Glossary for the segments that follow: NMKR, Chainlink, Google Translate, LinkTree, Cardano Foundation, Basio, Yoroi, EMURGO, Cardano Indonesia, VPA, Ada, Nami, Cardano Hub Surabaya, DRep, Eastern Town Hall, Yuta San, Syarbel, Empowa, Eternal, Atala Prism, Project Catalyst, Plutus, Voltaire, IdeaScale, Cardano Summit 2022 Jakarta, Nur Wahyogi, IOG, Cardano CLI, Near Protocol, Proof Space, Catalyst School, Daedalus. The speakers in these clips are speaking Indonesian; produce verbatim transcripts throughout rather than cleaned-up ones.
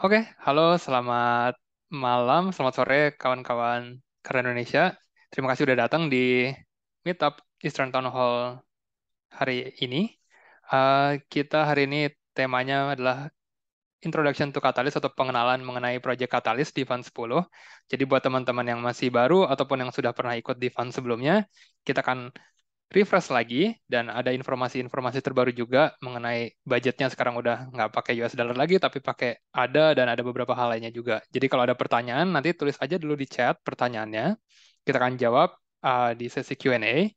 Oke, halo, selamat malam, selamat sore kawan-kawan Cardano Indonesia. Terima kasih sudah datang di Meetup Eastern Town Hall hari ini. Uh, kita hari ini temanya adalah Introduction to Catalyst atau pengenalan mengenai Project Catalyst di Fund sepuluh. Jadi buat teman-teman yang masih baru ataupun yang sudah pernah ikut di Fund sebelumnya, kita akan refresh lagi dan ada informasi-informasi terbaru juga mengenai budgetnya. Sekarang udah nggak pakai U S dollar lagi tapi pakai ADA dan ada beberapa hal lainnya juga. Jadi kalau ada pertanyaan nanti tulis aja dulu di chat pertanyaannya. Kita akan jawab uh, di sesi Q and A.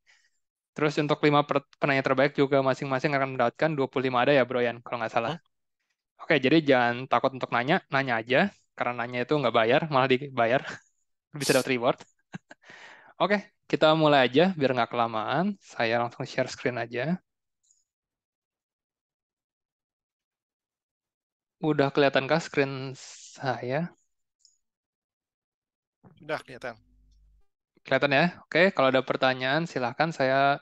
Terus untuk lima penanya terbaik juga masing-masing akan mendapatkan dua puluh lima ADA ya bro Yan kalau nggak salah. Oke, jadi jangan takut untuk nanya, nanya aja karena nanya itu nggak bayar, malah dibayar. Bisa dapat reward. Oke. Kita mulai aja biar nggak kelamaan. Saya langsung share screen aja. Udah kelihatankah screen saya? Sudah kelihatan. Kelihatan ya? Oke, kalau ada pertanyaan silahkan saya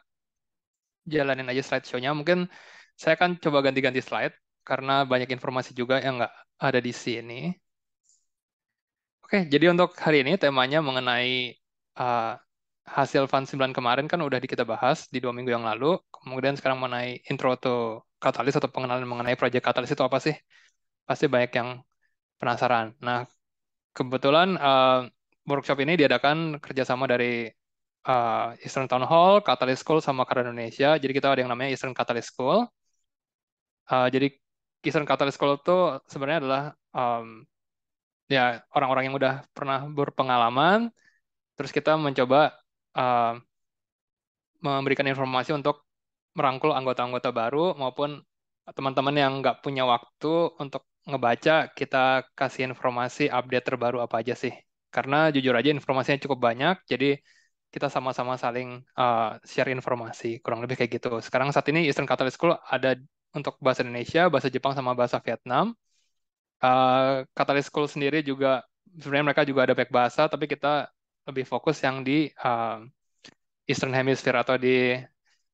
jalanin aja slideshow-nya. Mungkin saya akan coba ganti-ganti slide karena banyak informasi juga yang nggak ada di sini. Oke, jadi untuk hari ini temanya mengenai uh, hasil Fund sembilan kemarin kan udah kita bahas di dua minggu yang lalu. Kemudian sekarang mengenai intro to Catalyst atau pengenalan mengenai Project Catalyst itu apa sih? Pasti banyak yang penasaran. Nah, kebetulan uh, workshop ini diadakan kerjasama dari uh, Eastern Town Hall, Catalyst School, sama Cardano Indonesia. Jadi kita ada yang namanya Eastern Catalyst School. Uh, jadi Eastern Catalyst School itu sebenarnya adalah um, ya orang-orang yang udah pernah berpengalaman. Terus kita mencoba Uh, memberikan informasi untuk merangkul anggota-anggota baru maupun teman-teman yang nggak punya waktu untuk ngebaca, kita kasih informasi update terbaru apa aja sih. Karena jujur aja informasinya cukup banyak, jadi kita sama-sama saling uh, share informasi, kurang lebih kayak gitu. Sekarang saat ini Eastern Catalyst School ada untuk bahasa Indonesia, bahasa Jepang, sama bahasa Vietnam. Uh, Catalyst School sendiri juga, sebenarnya mereka juga ada back bahasa, tapi kita lebih fokus yang di uh, Eastern Hemisphere atau di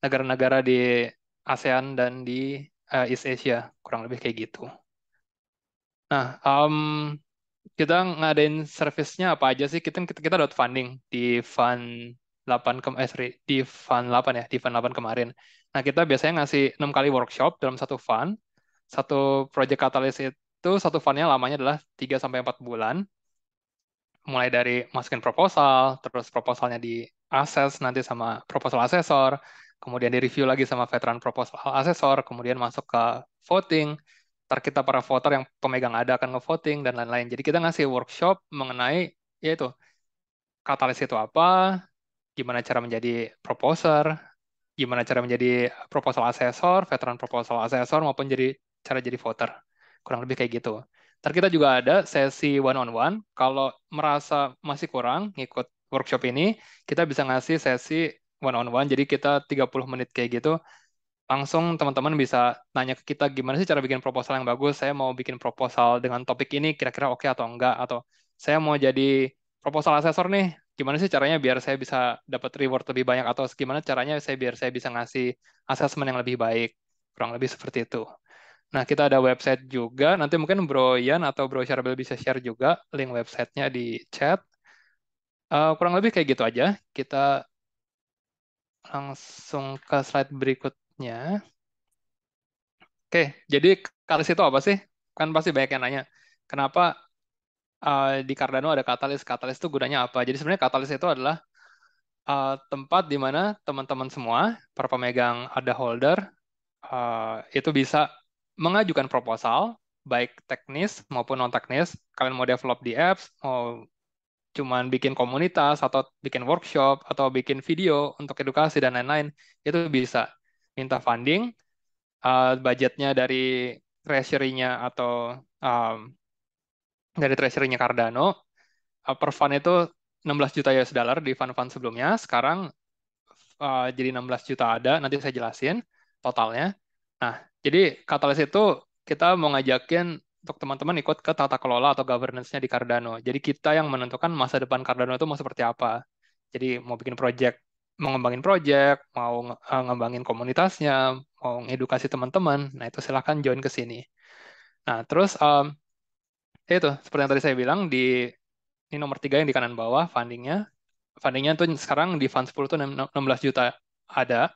negara-negara di ASEAN dan di uh, East Asia, kurang lebih kayak gitu. Nah, um, kita ngadain service-nya apa aja sih? Kita kita, kita dot funding di Fund delapan ke, eh, sorry, di Fund delapan ya, di Fund delapan kemarin. Nah, kita biasanya ngasih enam kali workshop dalam satu fund. Satu Project Catalyst itu satu fundnya lamanya adalah tiga sampai empat bulan. Mulai dari masukin proposal, terus proposalnya di assess nanti sama proposal asesor, kemudian di review lagi sama veteran proposal asesor, kemudian masuk ke voting, ntar kita para voter yang pemegang ADA akan ngevoting, dan lain-lain. Jadi kita ngasih workshop mengenai, yaitu Catalyst itu apa, gimana cara menjadi proposer, gimana cara menjadi proposal asesor, veteran proposal asesor, maupun jadi cara jadi voter. Kurang lebih kayak gitu. Ntar kita juga ada sesi one on one. Kalau merasa masih kurang ngikut workshop ini, kita bisa ngasih sesi one on one. Jadi kita tiga puluh menit kayak gitu. Langsung teman-teman bisa nanya ke kita gimana sih cara bikin proposal yang bagus. Saya mau bikin proposal dengan topik ini kira-kira oke atau enggak, atau saya mau jadi proposal asesor nih. Gimana sih caranya biar saya bisa dapat reward lebih banyak, atau gimana caranya saya biar saya bisa ngasih assessment yang lebih baik. Kurang lebih seperti itu. Nah, kita ada website juga. Nanti mungkin Bro Yan atau Bro Syarbel bisa share juga link websitenya di chat. Uh, kurang lebih kayak gitu aja. Kita langsung ke slide berikutnya. Oke, jadi Catalyst itu apa sih? Kan pasti banyak yang nanya. Kenapa uh, di Cardano ada Catalyst? Catalyst itu gunanya apa? Jadi sebenarnya Catalyst itu adalah uh, tempat di mana teman-teman semua, para pemegang ADA holder, uh, itu bisa mengajukan proposal, baik teknis maupun non-teknis. Kalian mau develop di apps, mau cuman bikin komunitas, atau bikin workshop, atau bikin video untuk edukasi, dan lain-lain, itu bisa. Minta funding, uh, budgetnya dari treasury-nya atau um, dari treasury-nya Cardano. Uh, per fund itu enam belas juta U S dollar di fund-fund sebelumnya. Sekarang uh, jadi enam belas juta ADA, nanti saya jelasin totalnya. Nah, jadi Catalyst itu kita mau ngajakin untuk teman-teman ikut ke tata kelola atau governance-nya di Cardano. Jadi kita yang menentukan masa depan Cardano itu mau seperti apa. Jadi mau bikin project, mau ngembangin project, mau ngembangin komunitasnya, mau ngedukasi teman-teman. Nah, itu silahkan join ke sini. Nah, terus um, ya itu seperti yang tadi saya bilang, di ini nomor tiga yang di kanan bawah fundingnya, fundingnya tuh sekarang di fund sepuluh tuh enam belas juta ada,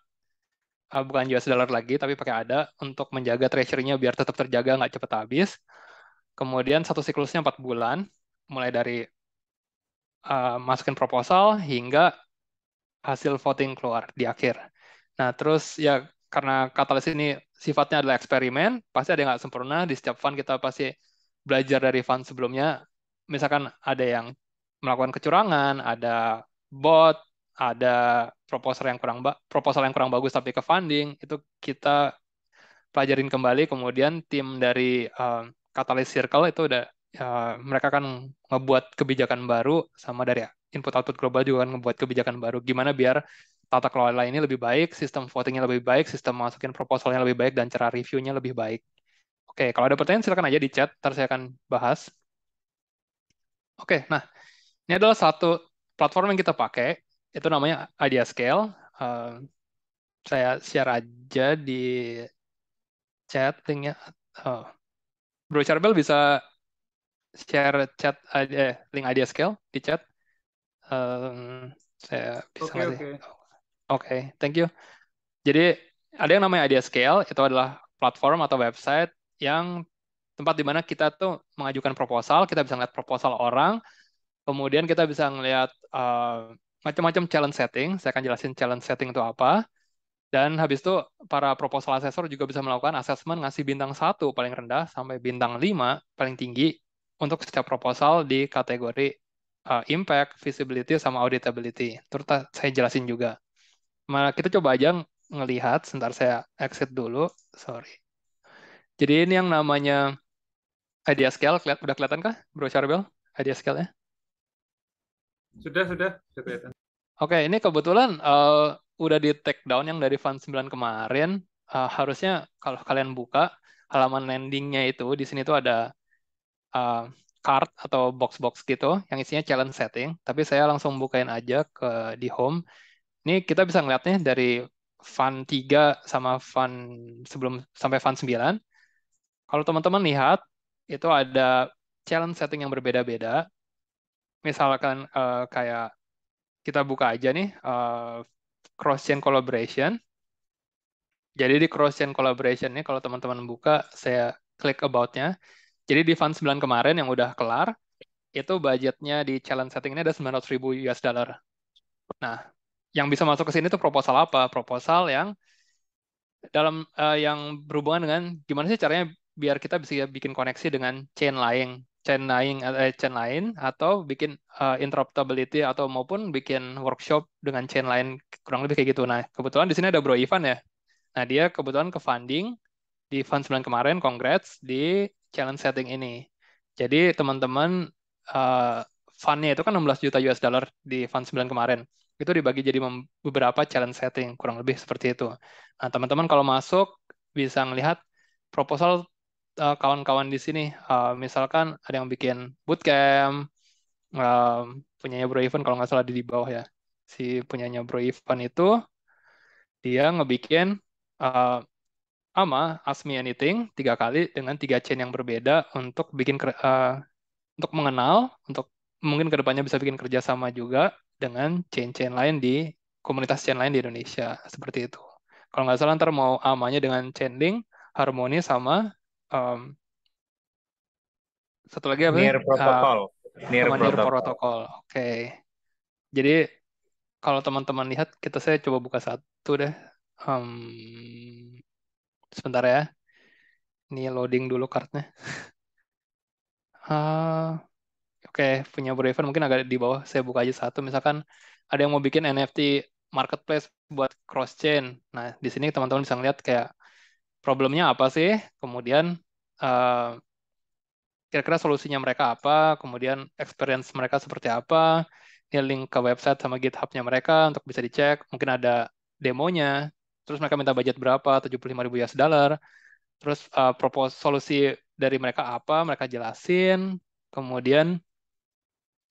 bukan U S dollar lagi tapi pakai ada untuk menjaga treasury-nya biar tetap terjaga nggak cepat habis. Kemudian satu siklusnya empat bulan, mulai dari uh, masukin proposal hingga hasil voting keluar di akhir. Nah terus ya karena Catalyst ini sifatnya adalah eksperimen, pasti ada yang nggak sempurna. Di setiap fund kita pasti belajar dari fund sebelumnya, misalkan ada yang melakukan kecurangan, ada bot, ada proposal yang kurang proposal yang kurang bagus tapi ke funding, itu kita pelajarin kembali. Kemudian tim dari uh, Catalyst Circle itu udah uh, mereka kan ngebuat kebijakan baru, sama dari input output global juga kan ngebuat kebijakan baru gimana biar tata kelola ini lebih baik, sistem votingnya lebih baik, sistem masukin proposalnya lebih baik, dan cara reviewnya lebih baik. Oke, kalau ada pertanyaan silakan aja di chat, ntar saya akan bahas. Oke, nah ini adalah satu platform yang kita pakai, itu namanya IdeaScale. Uh, saya share aja di chat linknya. Oh. Bro Charbel bisa share chat eh, link IdeaScale di chat. Um, saya bisa okay, ngasih. Oke, okay. okay, thank you. Jadi ada yang namanya IdeaScale, itu adalah platform atau website yang tempat dimana kita tuh mengajukan proposal, kita bisa ngeliat proposal orang, kemudian kita bisa ngeliat uh, macam-macam challenge setting. Saya akan jelasin challenge setting itu apa. Dan habis itu para proposal assessor juga bisa melakukan assessment, ngasih bintang satu paling rendah sampai bintang lima paling tinggi untuk setiap proposal di kategori uh, impact, visibility, sama auditability. Terus saya jelasin juga. Nah, kita coba aja ngelihat, sebentar saya exit dulu, sorry. Jadi ini yang namanya IdeaScale, kelihat, udah kelihatan kah, Bro Charbel, IdeaScale-nya? Sudah, sudah, sudah kelihatan. Oke, ini kebetulan uh, udah di take down yang dari Fund sembilan kemarin. Uh, harusnya kalau kalian buka halaman landingnya itu, di sini tuh ada uh, card atau box-box gitu, yang isinya challenge setting. Tapi saya langsung bukain aja ke di home. Ini kita bisa ngeliatnya dari Fund tiga sama Fund sebelum sampai Fund sembilan. Kalau teman-teman lihat, itu ada challenge setting yang berbeda-beda. Misalkan uh, kayak kita buka aja nih, uh, cross-chain collaboration. Jadi di cross-chain collaboration ini, kalau teman-teman buka, saya klik about-nya. Jadi di Fund sembilan kemarin yang udah kelar, itu budgetnya di challenge setting ini ada sembilan ratus ribu U S dollar. Nah, yang bisa masuk ke sini itu proposal apa? Proposal yang dalam uh, yang berhubungan dengan gimana sih caranya biar kita bisa bikin koneksi dengan chain lain, chain lain, eh, chain lain, atau bikin uh, interoperability, atau maupun bikin workshop dengan chain lain, kurang lebih kayak gitu. Nah, kebetulan di sini ada Bro Ivan ya. Nah, dia kebetulan ke funding di Fund sembilan kemarin, congrats di challenge setting ini. Jadi teman-teman uh, fundnya itu kan enam belas juta U S dollar di Fund sembilan kemarin. Itu dibagi jadi beberapa challenge setting, kurang lebih seperti itu. Nah, teman-teman kalau masuk bisa ngelihat proposal kawan-kawan di sini, uh, misalkan ada yang bikin bootcamp, uh, punyanya Bro Ivan kalau nggak salah di, di bawah ya, si punyanya Bro Ivan itu dia ngebikin uh, ama ask me anything tiga kali dengan tiga chain yang berbeda untuk bikin uh, untuk mengenal, untuk mungkin kedepannya bisa bikin kerjasama juga dengan chain-chain lain di komunitas chain lain di Indonesia seperti itu. Kalau nggak salah ntar mau amanya dengan Chainlink, Harmony, sama Um, satu lagi apa? Near Protocol. Uh, Near Protocol. Protocol. Oke. Okay. Jadi kalau teman-teman lihat, kita saya coba buka satu deh. Um, sebentar ya. Ini loading dulu kartunya. uh, Oke, okay. Punya Braver mungkin agak di bawah. Saya buka aja satu. Misalkan ada yang mau bikin N F T marketplace buat cross chain. Nah, di sini teman-teman bisa ngeliat kayak problemnya apa sih, kemudian uh, kira-kira solusinya mereka apa, kemudian experience mereka seperti apa, ini link ke website sama GitHub-nya mereka untuk bisa dicek, mungkin ada demonya, terus mereka minta budget berapa, tujuh puluh lima ribu U S dollar, terus uh, propose solusi dari mereka apa, mereka jelasin, kemudian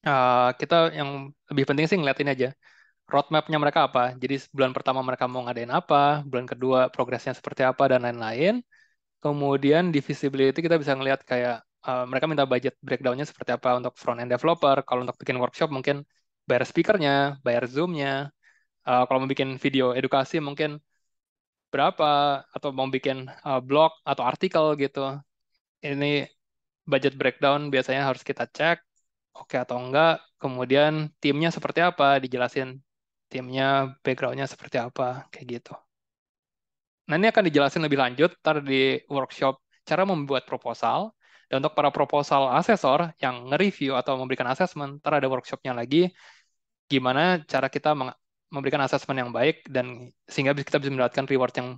uh, kita yang lebih penting sih ngeliatin aja, roadmap-nya mereka apa. Jadi bulan pertama mereka mau ngadain apa, bulan kedua progresnya seperti apa, dan lain-lain. Kemudian di visibility kita bisa ngelihat kayak uh, mereka minta budget breakdown-nya seperti apa untuk front-end developer. Kalau untuk bikin workshop mungkin bayar speaker-nya, bayar Zoom-nya. Uh, kalau mau bikin video edukasi mungkin berapa, atau mau bikin uh, blog atau artikel gitu. Ini budget breakdown biasanya harus kita cek, oke atau enggak. Kemudian timnya seperti apa, dijelasin timnya, backgroundnya seperti apa, kayak gitu. Nah ini akan dijelasin lebih lanjut ntar di workshop cara membuat proposal. Dan untuk para proposal asesor yang nge-review atau memberikan asesmen, ntar ada workshopnya lagi, gimana cara kita memberikan asesmen yang baik dan sehingga kita bisa mendapatkan reward yang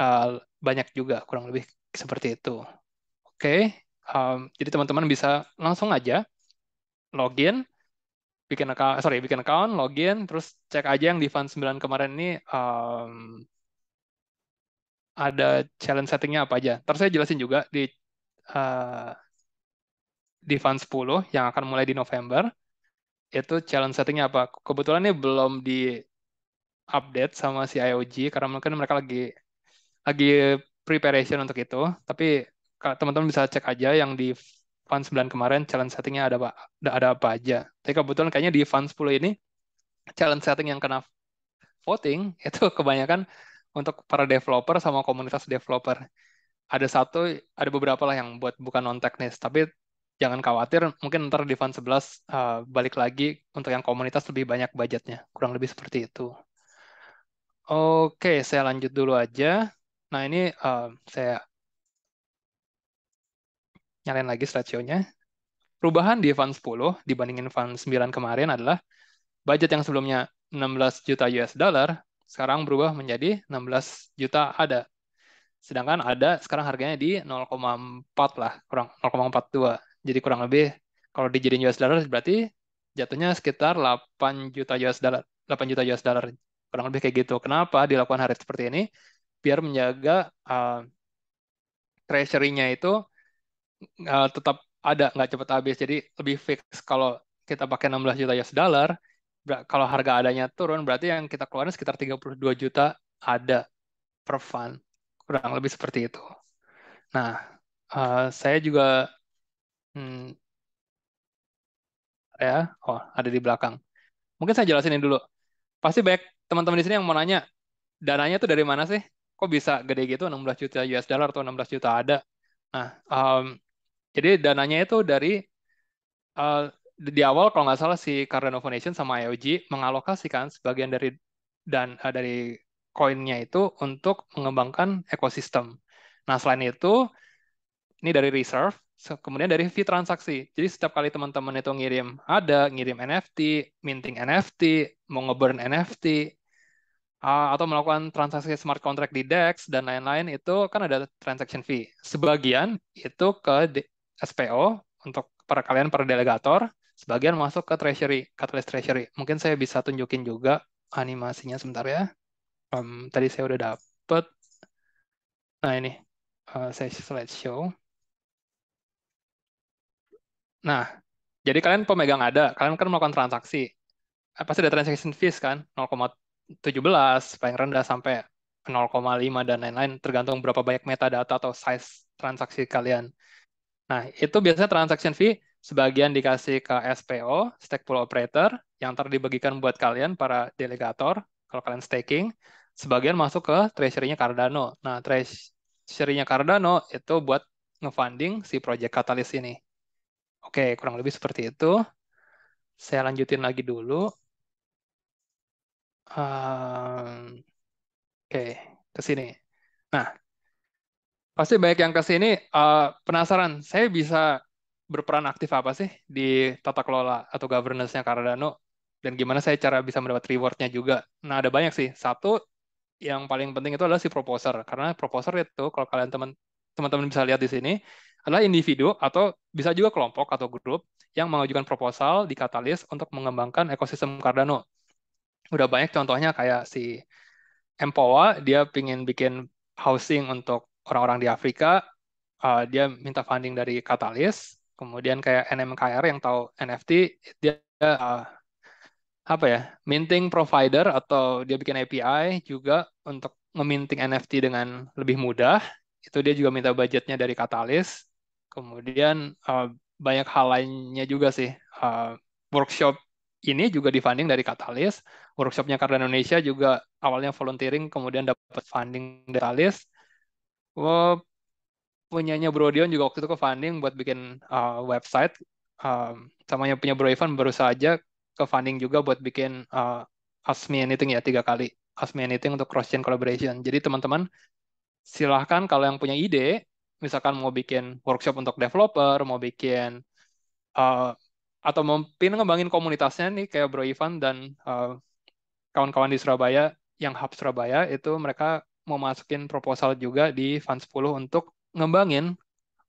uh, banyak juga, kurang lebih seperti itu. Oke, okay. um, jadi teman-teman bisa langsung aja login, bikin account, sorry bikin account, login, terus cek aja yang di Fund sembilan kemarin ini. Um, ada challenge settingnya apa aja. Ntar saya jelasin juga di uh, di Fund sepuluh yang akan mulai di November, itu challenge settingnya apa. Kebetulan ini belum di update sama si I O G karena mungkin mereka lagi lagi preparation untuk itu. Tapi teman-teman bisa cek aja yang di Fund sembilan kemarin challenge settingnya ada apa, ada apa aja. Tapi kebetulan kayaknya di Fund sepuluh ini challenge setting yang kena voting itu kebanyakan untuk para developer sama komunitas developer. Ada satu, ada beberapa lah yang buat bukan non-teknis, tapi jangan khawatir, mungkin ntar di Fund sebelas uh, balik lagi untuk yang komunitas lebih banyak budgetnya, kurang lebih seperti itu. Oke, saya lanjut dulu aja. Nah ini uh, saya nyalain lagi slideshow-nya. Perubahan di Fund sepuluh dibandingin Fund sembilan kemarin adalah budget yang sebelumnya enam belas juta U S dollar, sekarang berubah menjadi enam belas juta A D A. Sedangkan A D A sekarang harganya di nol koma empat lah, kurang nol koma empat dua. Jadi kurang lebih kalau dijadiin U S dollar berarti jatuhnya sekitar delapan juta U S dollar, delapan juta U S dollar. Kurang lebih kayak gitu. Kenapa dilakukan harga seperti ini? Biar menjaga uh, treasury-nya itu uh, tetap ada, nggak cepat habis. Jadi lebih fix. Kalau kita pakai enam belas juta U S dollar, kalau harga adanya turun, berarti yang kita keluarin sekitar tiga puluh dua juta ada per fund. Kurang lebih seperti itu. Nah, uh, saya juga... Hmm, ya, oh, ada di belakang. Mungkin saya jelasin dulu. Pasti banyak teman-teman di sini yang mau nanya, dananya tuh dari mana sih? Kok bisa gede gitu, enam belas juta U S dollar atau enam belas juta ada? Nah, um, jadi dananya itu dari... Uh, di awal kalau nggak salah si Cardano Foundation sama I O G mengalokasikan sebagian dari dan uh, dari koinnya itu untuk mengembangkan ekosistem. Nah selain itu ini dari reserve, kemudian dari fee transaksi. Jadi setiap kali teman-teman itu ngirim ada, ngirim N F T, minting N F T, mau ngeburn N F T, uh, atau melakukan transaksi smart contract di D E X dan lain-lain, itu kan ada transaction fee. Sebagian itu ke S P O untuk para kalian para delegator. Sebagian masuk ke treasury, Catalyst treasury. Mungkin saya bisa tunjukin juga animasinya sebentar ya. Um, tadi saya udah dapet. Nah ini, uh, saya slideshow. Nah, jadi kalian pemegang ada, kalian kan melakukan transaksi. Eh, pasti ada transaction fees kan, nol koma satu tujuh paling rendah sampai nol koma lima dan lain-lain, tergantung berapa banyak metadata atau size transaksi kalian. Nah, itu biasanya transaction fee sebagian dikasih ke S P O, stake pool operator, yang ntar dibagikan buat kalian para delegator, kalau kalian staking, sebagian masuk ke treasury-nya Cardano. Nah, treasury-nya Cardano itu buat ngefunding si Project Catalyst ini. Oke, kurang lebih seperti itu. Saya lanjutin lagi dulu. Um, Oke, ke sini. Nah, pasti banyak yang ke sini uh, penasaran, saya bisa berperan aktif apa sih di tata kelola atau governance-nya Cardano, dan gimana saya cara bisa mendapat reward-nya juga. Nah, ada banyak sih. Satu, yang paling penting itu adalah si proposer. Karena proposer itu, kalau kalian teman-teman bisa lihat di sini, adalah individu atau bisa juga kelompok atau grup yang mengajukan proposal di Catalyst untuk mengembangkan ekosistem Cardano. Udah banyak contohnya kayak si Empowa, dia pingin bikin housing untuk orang-orang di Afrika, uh, dia minta funding dari Catalyst. Kemudian kayak N M K R yang tahu N F T, dia uh, apa ya, minting provider atau dia bikin A P I juga untuk ngeminting N F T dengan lebih mudah. Itu dia juga minta budgetnya dari Catalyst. Kemudian uh, banyak hal lainnya juga sih. Uh, workshop ini juga di-funding dari Catalyst. Workshopnya Cardano Indonesia juga awalnya volunteering, kemudian dapat funding dari Catalyst. Well, punyanya Bro Dion juga waktu itu ke-funding buat bikin uh, website. Um, sama yang punya Bro Ivan baru saja ke-funding juga buat bikin uh, Ask Me Anything ya, tiga kali. Ask Me Anything untuk cross-chain collaboration. Jadi teman-teman, silahkan kalau yang punya ide, misalkan mau bikin workshop untuk developer, mau bikin uh, atau mau pengen ngembangin komunitasnya nih kayak Bro Ivan dan kawan-kawan uh, di Surabaya yang Hub Surabaya itu mereka mau masukin proposal juga di Fund sepuluh untuk ngembangin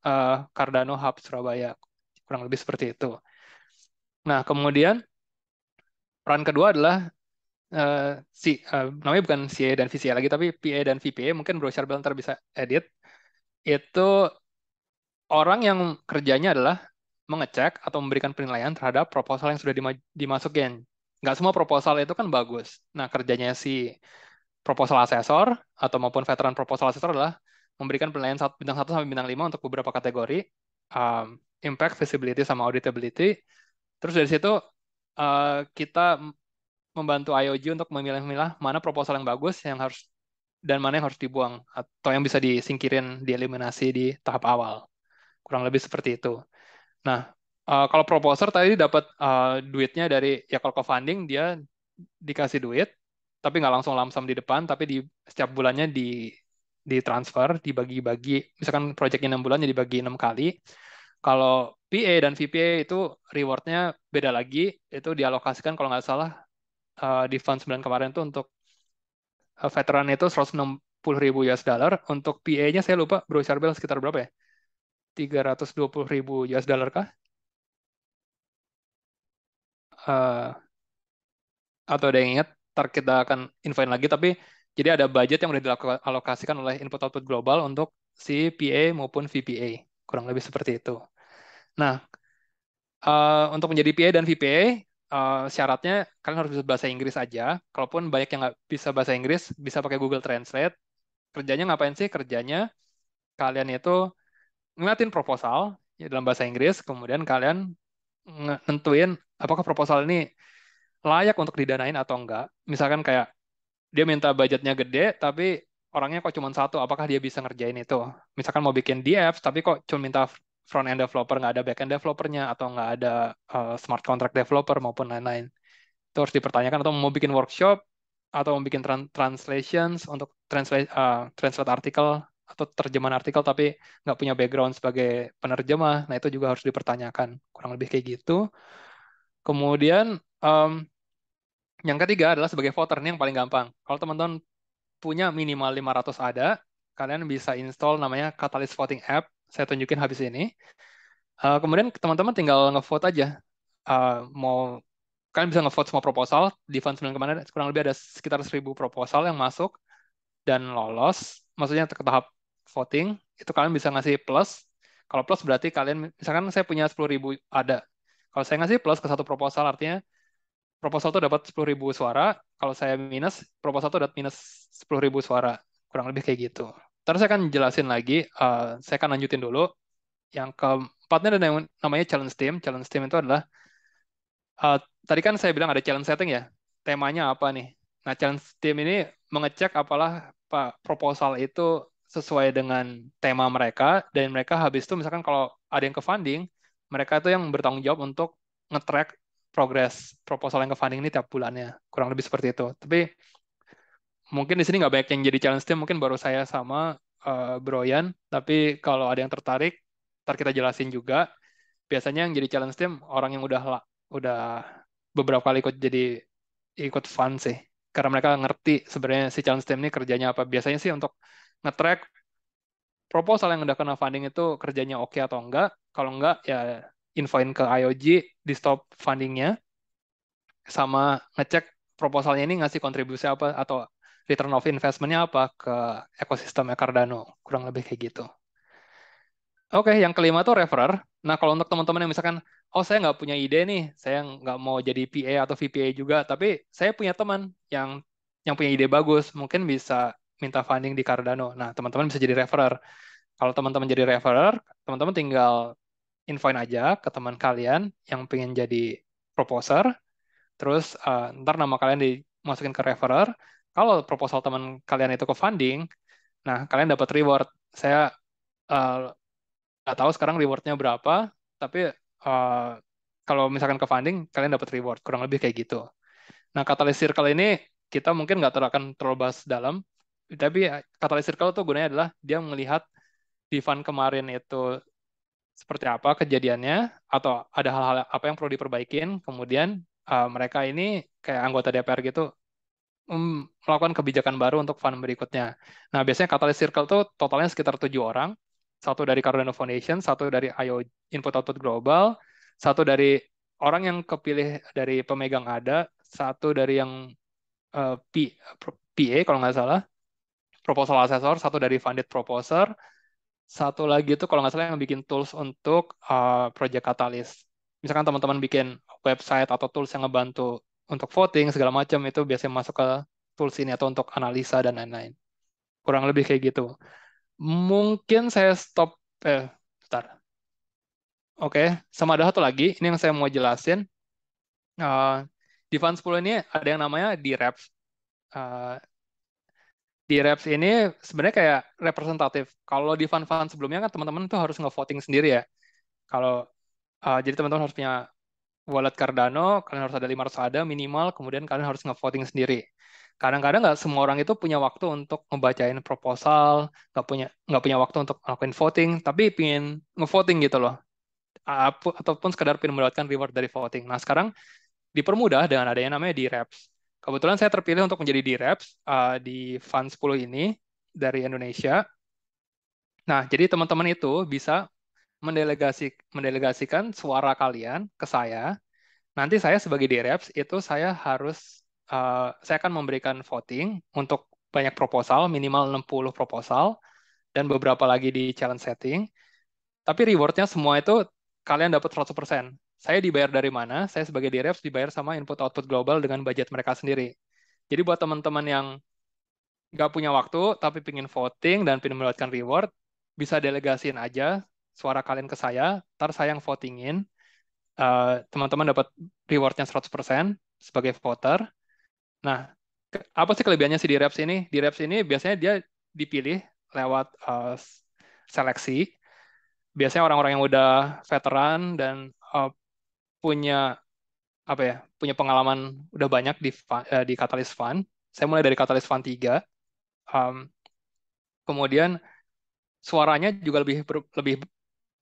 uh, Cardano Hub Surabaya, kurang lebih seperti itu. Nah kemudian peran kedua adalah uh, si uh, namanya bukan C A dan V C A lagi tapi P A dan V P A, mungkin Bro Syarbel ntar bisa edit. Itu orang yang kerjanya adalah mengecek atau memberikan penilaian terhadap proposal yang sudah dimasukin. Nggak semua proposal itu kan bagus. Nah, kerjanya si proposal asesor atau maupun veteran proposal asesor adalah memberikan penilaian bintang satu sampai bintang lima untuk beberapa kategori, um, impact, visibility, sama auditability. Terus dari situ uh, kita membantu I O G untuk memilah-milah mana proposal yang bagus yang harus dan mana yang harus dibuang atau yang bisa disingkirin, dieliminasi di tahap awal. Kurang lebih seperti itu. Nah, uh, kalau proposer tadi dapat uh, duitnya dari, ya kalau co-funding dia dikasih duit, tapi nggak langsung lamsam di depan, tapi di setiap bulannya di ditransfer, dibagi-bagi. Misalkan proyeknya enam bulan, jadi dibagi enam kali. Kalau P A dan V P A itu rewardnya beda lagi, itu dialokasikan kalau nggak salah uh, di Fund sembilan kemarin itu untuk veteran itu seratus enam puluh ribu US dollar, untuk P A-nya saya lupa, Bro Syarbel sekitar berapa ya? tiga ratus dua puluh ribu US dollar kah? Uh, atau ada yang ingat, ntar kita akan infoin lagi, tapi jadi ada budget yang udah dialokasikan oleh input-output global untuk si P A maupun V P A, kurang lebih seperti itu. Nah, uh, untuk menjadi P A dan V P A, Uh, syaratnya kalian harus bisa bahasa Inggris aja. Kalaupun banyak yang nggak bisa bahasa Inggris, bisa pakai Google Translate. Kerjanya ngapain sih? Kerjanya kalian itu ngeliatin proposal ya, dalam bahasa Inggris, kemudian kalian nentuin apakah proposal ini layak untuk didanain atau enggak. Misalkan kayak dia minta budgetnya gede, tapi orangnya kok cuma satu, apakah dia bisa ngerjain itu? Misalkan mau bikin D apps, tapi kok cuma minta front-end developer, nggak ada back-end developernya, atau nggak ada uh, smart contract developer, maupun lain-lain. Itu harus dipertanyakan, atau mau bikin workshop, atau mau bikin tran translations, untuk translate, uh, translate artikel, atau terjemahan artikel, tapi nggak punya background sebagai penerjemah, nah itu juga harus dipertanyakan. Kurang lebih kayak gitu. Kemudian, um, yang ketiga adalah sebagai voter, ini yang paling gampang. Kalau teman-teman punya minimal lima ratus ada, kalian bisa install namanya Catalyst Voting App, saya tunjukin habis ini. Uh, kemudian teman-teman tinggal ngevote aja. Uh, mau kalian bisa ngevote semua proposal di Fund sembilan kemarin kurang lebih ada sekitar seribu proposal yang masuk dan lolos. Maksudnya ke tahap voting itu kalian bisa ngasih plus. Kalau plus berarti kalian misalkan saya punya sepuluh ribu ada. Kalau saya ngasih plus ke satu proposal artinya proposal itu dapat sepuluh ribu suara. Kalau saya minus proposal itu dapat minus sepuluh ribu suara. Kurang lebih kayak gitu. Terus saya akan jelasin lagi, uh, saya akan lanjutin dulu. Yang keempatnya ada namanya challenge team. Challenge team itu adalah, uh, tadi kan saya bilang ada challenge setting ya, temanya apa nih. Nah challenge team ini mengecek apalah Pak, proposal itu sesuai dengan tema mereka, dan mereka habis itu misalkan kalau ada yang ke funding, mereka itu yang bertanggung jawab untuk nge-track progress proposal yang ke funding ini tiap bulannya, kurang lebih seperti itu. Tapi mungkin di sini nggak banyak yang jadi challenge team, mungkin baru saya sama uh, Broyan. Tapi kalau ada yang tertarik, ntar kita jelasin juga. Biasanya yang jadi challenge team orang yang udah udah beberapa kali ikut jadi ikut fun sih, karena mereka ngerti sebenarnya si challenge team ini kerjanya apa. Biasanya sih untuk nge-track proposal yang udah kena funding itu kerjanya oke okay atau enggak. Kalau enggak ya infoin ke I O G di stop fundingnya, sama ngecek proposalnya ini ngasih kontribusi apa atau return of investment-nya apa ke ekosistemnya Cardano, kurang lebih kayak gitu. Oke, yang kelima tuh referrer. Nah, kalau untuk teman-teman yang misalkan, oh saya nggak punya ide nih, saya nggak mau jadi P A atau V P A juga, tapi saya punya teman yang yang punya ide bagus, mungkin bisa minta funding di Cardano. Nah, teman-teman bisa jadi referrer. Kalau teman-teman jadi referrer, teman-teman tinggal invite aja ke teman kalian yang pengen jadi proposer, terus uh, ntar nama kalian dimasukin ke referrer. Kalau proposal teman kalian itu ke funding, nah kalian dapat reward. Saya uh, nggak tahu sekarang rewardnya berapa, tapi uh, kalau misalkan ke funding, kalian dapat reward, kurang lebih kayak gitu. Nah, Catalyst Circle ini kita mungkin nggak akan terlalu bahas dalam, tapi Catalyst Circle tuh gunanya adalah dia melihat di fund kemarin itu seperti apa kejadiannya, atau ada hal-hal apa yang perlu diperbaikin, kemudian uh, mereka ini kayak anggota D P R gitu, um, melakukan kebijakan baru untuk fund berikutnya. Nah, biasanya Catalyst Circle tuh totalnya sekitar tujuh orang, satu dari Cardano Foundation, satu dari I O G Input-Output Global, satu dari orang yang kepilih dari pemegang Ada, satu dari yang uh, P A kalau nggak salah, proposal assessor, satu dari funded proposer, satu lagi itu kalau nggak salah yang bikin tools untuk uh, Project Catalyst. Misalkan teman-teman bikin website atau tools yang ngebantu untuk voting, segala macam, itu biasanya masuk ke tools ini, atau untuk analisa dan lain-lain. Kurang lebih kayak gitu. Mungkin saya stop, eh, bentar. Oke, sama ada satu lagi, ini yang saya mau jelasin. Uh, di Fund sepuluh ini ada yang namanya D-Reps. Uh, Di reps ini sebenarnya kayak representatif. Kalau di fund-fund sebelumnya kan teman-teman tuh harus ngevoting sendiri ya. Kalau uh, jadi teman-teman harus punya wallet Cardano, kalian harus ada lima ratus ADA minimal, kemudian kalian harus ngevoting sendiri. Kadang-kadang nggak semua orang itu punya waktu untuk ngebacain proposal, nggak punya nggak punya waktu untuk ngelakuin voting, tapi pingin ngevoting gitu loh. Ataupun sekedar pingin mendapatkan reward dari voting. Nah sekarang dipermudah dengan adanya namanya di reps. Kebetulan saya terpilih untuk menjadi D-Reps uh, di Fund sepuluh ini dari Indonesia. Nah, jadi teman-teman itu bisa mendelegasi, mendelegasikan suara kalian ke saya. Nanti saya sebagai D-Reps itu saya harus, uh, saya akan memberikan voting untuk banyak proposal, minimal enam puluh proposal, dan beberapa lagi di challenge setting. Tapi rewardnya semua itu kalian dapat seratus persen. Saya dibayar dari mana? Saya sebagai D-Reps dibayar sama Input-Output Global dengan budget mereka sendiri. Jadi buat teman-teman yang nggak punya waktu, tapi pingin voting dan pingin mendapatkan reward, bisa delegasiin aja suara kalian ke saya, ntar saya yang votingin. Uh, teman-teman dapat rewardnya seratus persen sebagai voter. Nah, apa sih kelebihannya si D-Reps ini? D-Reps ini biasanya dia dipilih lewat uh, seleksi. Biasanya orang-orang yang udah veteran dan uh, punya apa ya punya pengalaman udah banyak di di Catalyst Fund. Saya mulai dari Catalyst Fund tiga. Um, kemudian suaranya juga lebih lebih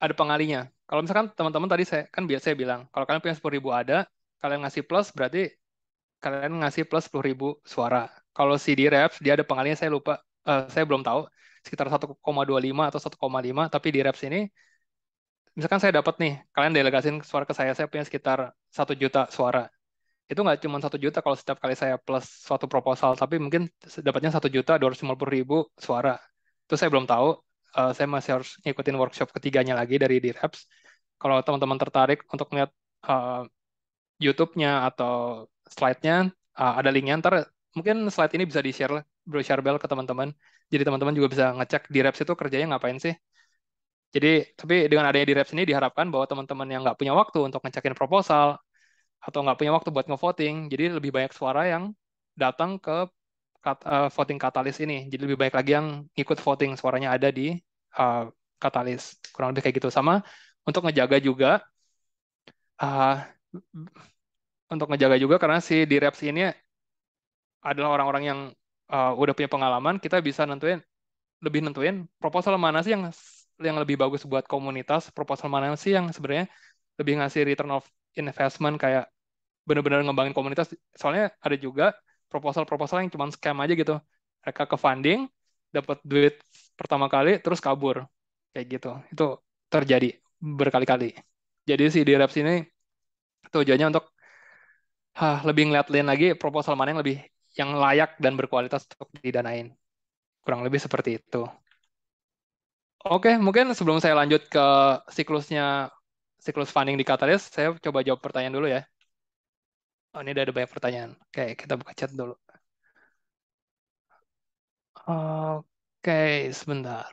ada pengalinya. Kalau misalkan teman-teman tadi saya kan biasa bilang kalau kalian punya sepuluh ribu ada, kalian ngasih plus berarti kalian ngasih plus sepuluh ribu suara. Kalau si D-Reps dia ada pengalinya, saya lupa uh, saya belum tahu sekitar satu koma dua lima atau satu koma lima, tapi D-Reps ini misalkan saya dapat nih, kalian delegasiin suara ke saya, saya punya sekitar satu juta suara. Itu nggak cuma satu juta kalau setiap kali saya plus suatu proposal, tapi mungkin dapatnya satu juta dua ratus lima puluh ribu suara. Itu saya belum tahu, uh, saya masih harus ngikutin workshop ketiganya lagi dari D-Reps. Kalau teman-teman tertarik untuk melihat uh, YouTube-nya atau slide-nya, uh, ada link-nya, ntar mungkin slide ini bisa di-share, bro-share bell ke teman-teman. Jadi teman-teman juga bisa ngecek D-Reps itu kerjanya ngapain sih. Jadi, tapi dengan adanya D-Reps ini diharapkan bahwa teman-teman yang nggak punya waktu untuk ngecekin proposal atau nggak punya waktu buat ngevoting, jadi lebih banyak suara yang datang ke kat, uh, voting Catalyst ini. Jadi lebih baik lagi yang ikut voting suaranya ada di uh, Catalyst. Kurang lebih kayak gitu. Sama untuk ngejaga juga, uh, untuk ngejaga juga karena si D-Reps ini adalah orang-orang yang uh, udah punya pengalaman, kita bisa nentuin, lebih nentuin proposal mana sih yang yang lebih bagus buat komunitas, proposal mana sih yang sebenarnya lebih ngasih return of investment, kayak benar-benar ngembangin komunitas. Soalnya ada juga proposal-proposal yang cuma scam aja gitu. Mereka ke funding, dapat duit pertama kali, terus kabur. Kayak gitu. Itu terjadi berkali-kali. Jadi si D-Reps ini tujuannya untuk huh, lebih ngeliatin lagi proposal mana yang lebih yang layak dan berkualitas untuk didanain. Kurang lebih seperti itu. Oke, mungkin sebelum saya lanjut ke siklusnya, siklus funding di Catalyst, saya coba jawab pertanyaan dulu ya. Oh, ini ada banyak pertanyaan. Oke, kita buka chat dulu. Oke, sebentar.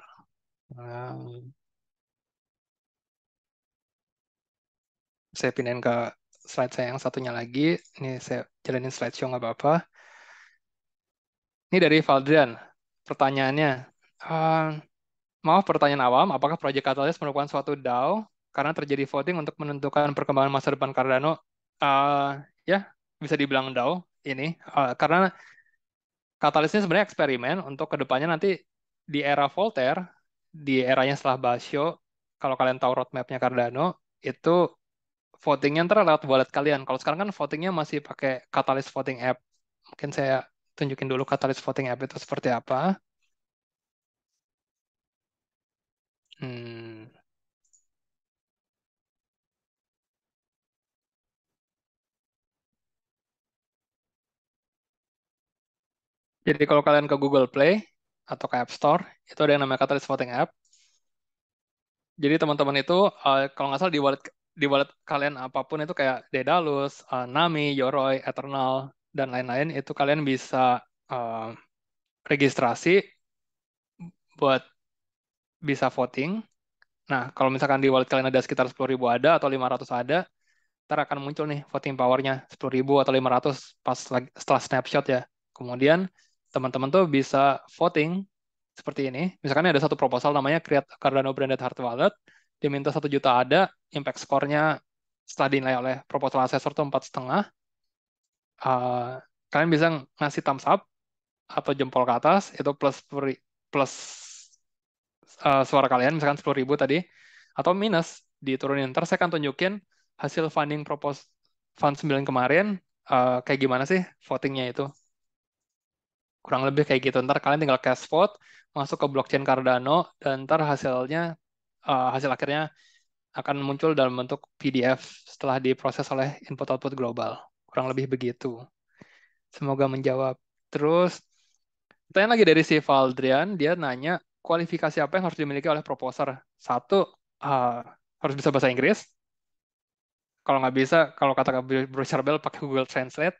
Um, saya pindahin ke slide saya yang satunya lagi. Ini saya jalanin slideshow nggak apa-apa. Ini dari Valdrian. Pertanyaannya, um, maaf pertanyaan awam, apakah Project Catalyst merupakan suatu D A O karena terjadi voting untuk menentukan perkembangan masa depan Cardano? Uh, ya, bisa dibilang D A O ini. Uh, karena Catalyst ini sebenarnya eksperimen untuk kedepannya nanti di era Voltaire, di eranya setelah Basio, kalau kalian tahu roadmap-nya Cardano, itu votingnya ntar lewat wallet kalian. Kalau sekarang kan votingnya masih pakai Catalyst Voting App. Mungkin saya tunjukin dulu Catalyst Voting App itu seperti apa. Hmm. Jadi kalau kalian ke Google Play atau ke App Store, itu ada yang namanya Catalyst Voting App. Jadi teman-teman itu, uh, kalau nggak salah di wallet di wallet kalian apapun itu kayak Daedalus, uh, Nami, Yoroi, Eternal, dan lain-lain, itu kalian bisa uh, registrasi buat bisa voting. Nah, kalau misalkan di wallet kalian ada sekitar sepuluh ribu ada atau lima ratus ada, ntar akan muncul nih voting powernya sepuluh ribu atau lima ratus pas setelah snapshot ya. Kemudian teman-teman tuh bisa voting seperti ini. Misalkan ada satu proposal namanya Create Cardano Branded Hard Wallet, diminta satu juta ada, impact score-nya setelah dinilai oleh proposal assessor tuh empat koma lima. Uh, kalian bisa ngasih thumbs up atau jempol ke atas, itu plus plus uh, suara kalian, misalkan sepuluh ribu tadi, atau minus, diturunin. Ntar saya akan tunjukin hasil funding propose fund sembilan kemarin, uh, kayak gimana sih votingnya itu. Kurang lebih kayak gitu. Ntar kalian tinggal cash vote, masuk ke blockchain Cardano, dan ntar hasilnya, uh, hasil akhirnya akan muncul dalam bentuk P D F setelah diproses oleh input-output global. Kurang lebih begitu. Semoga menjawab. Terus, pertanyaan lagi dari si Valdrian, dia nanya, kualifikasi apa yang harus dimiliki oleh proposer? Satu, uh, harus bisa bahasa Inggris. Kalau nggak bisa, kalau kata Bro Charbel, pakai Google Translate.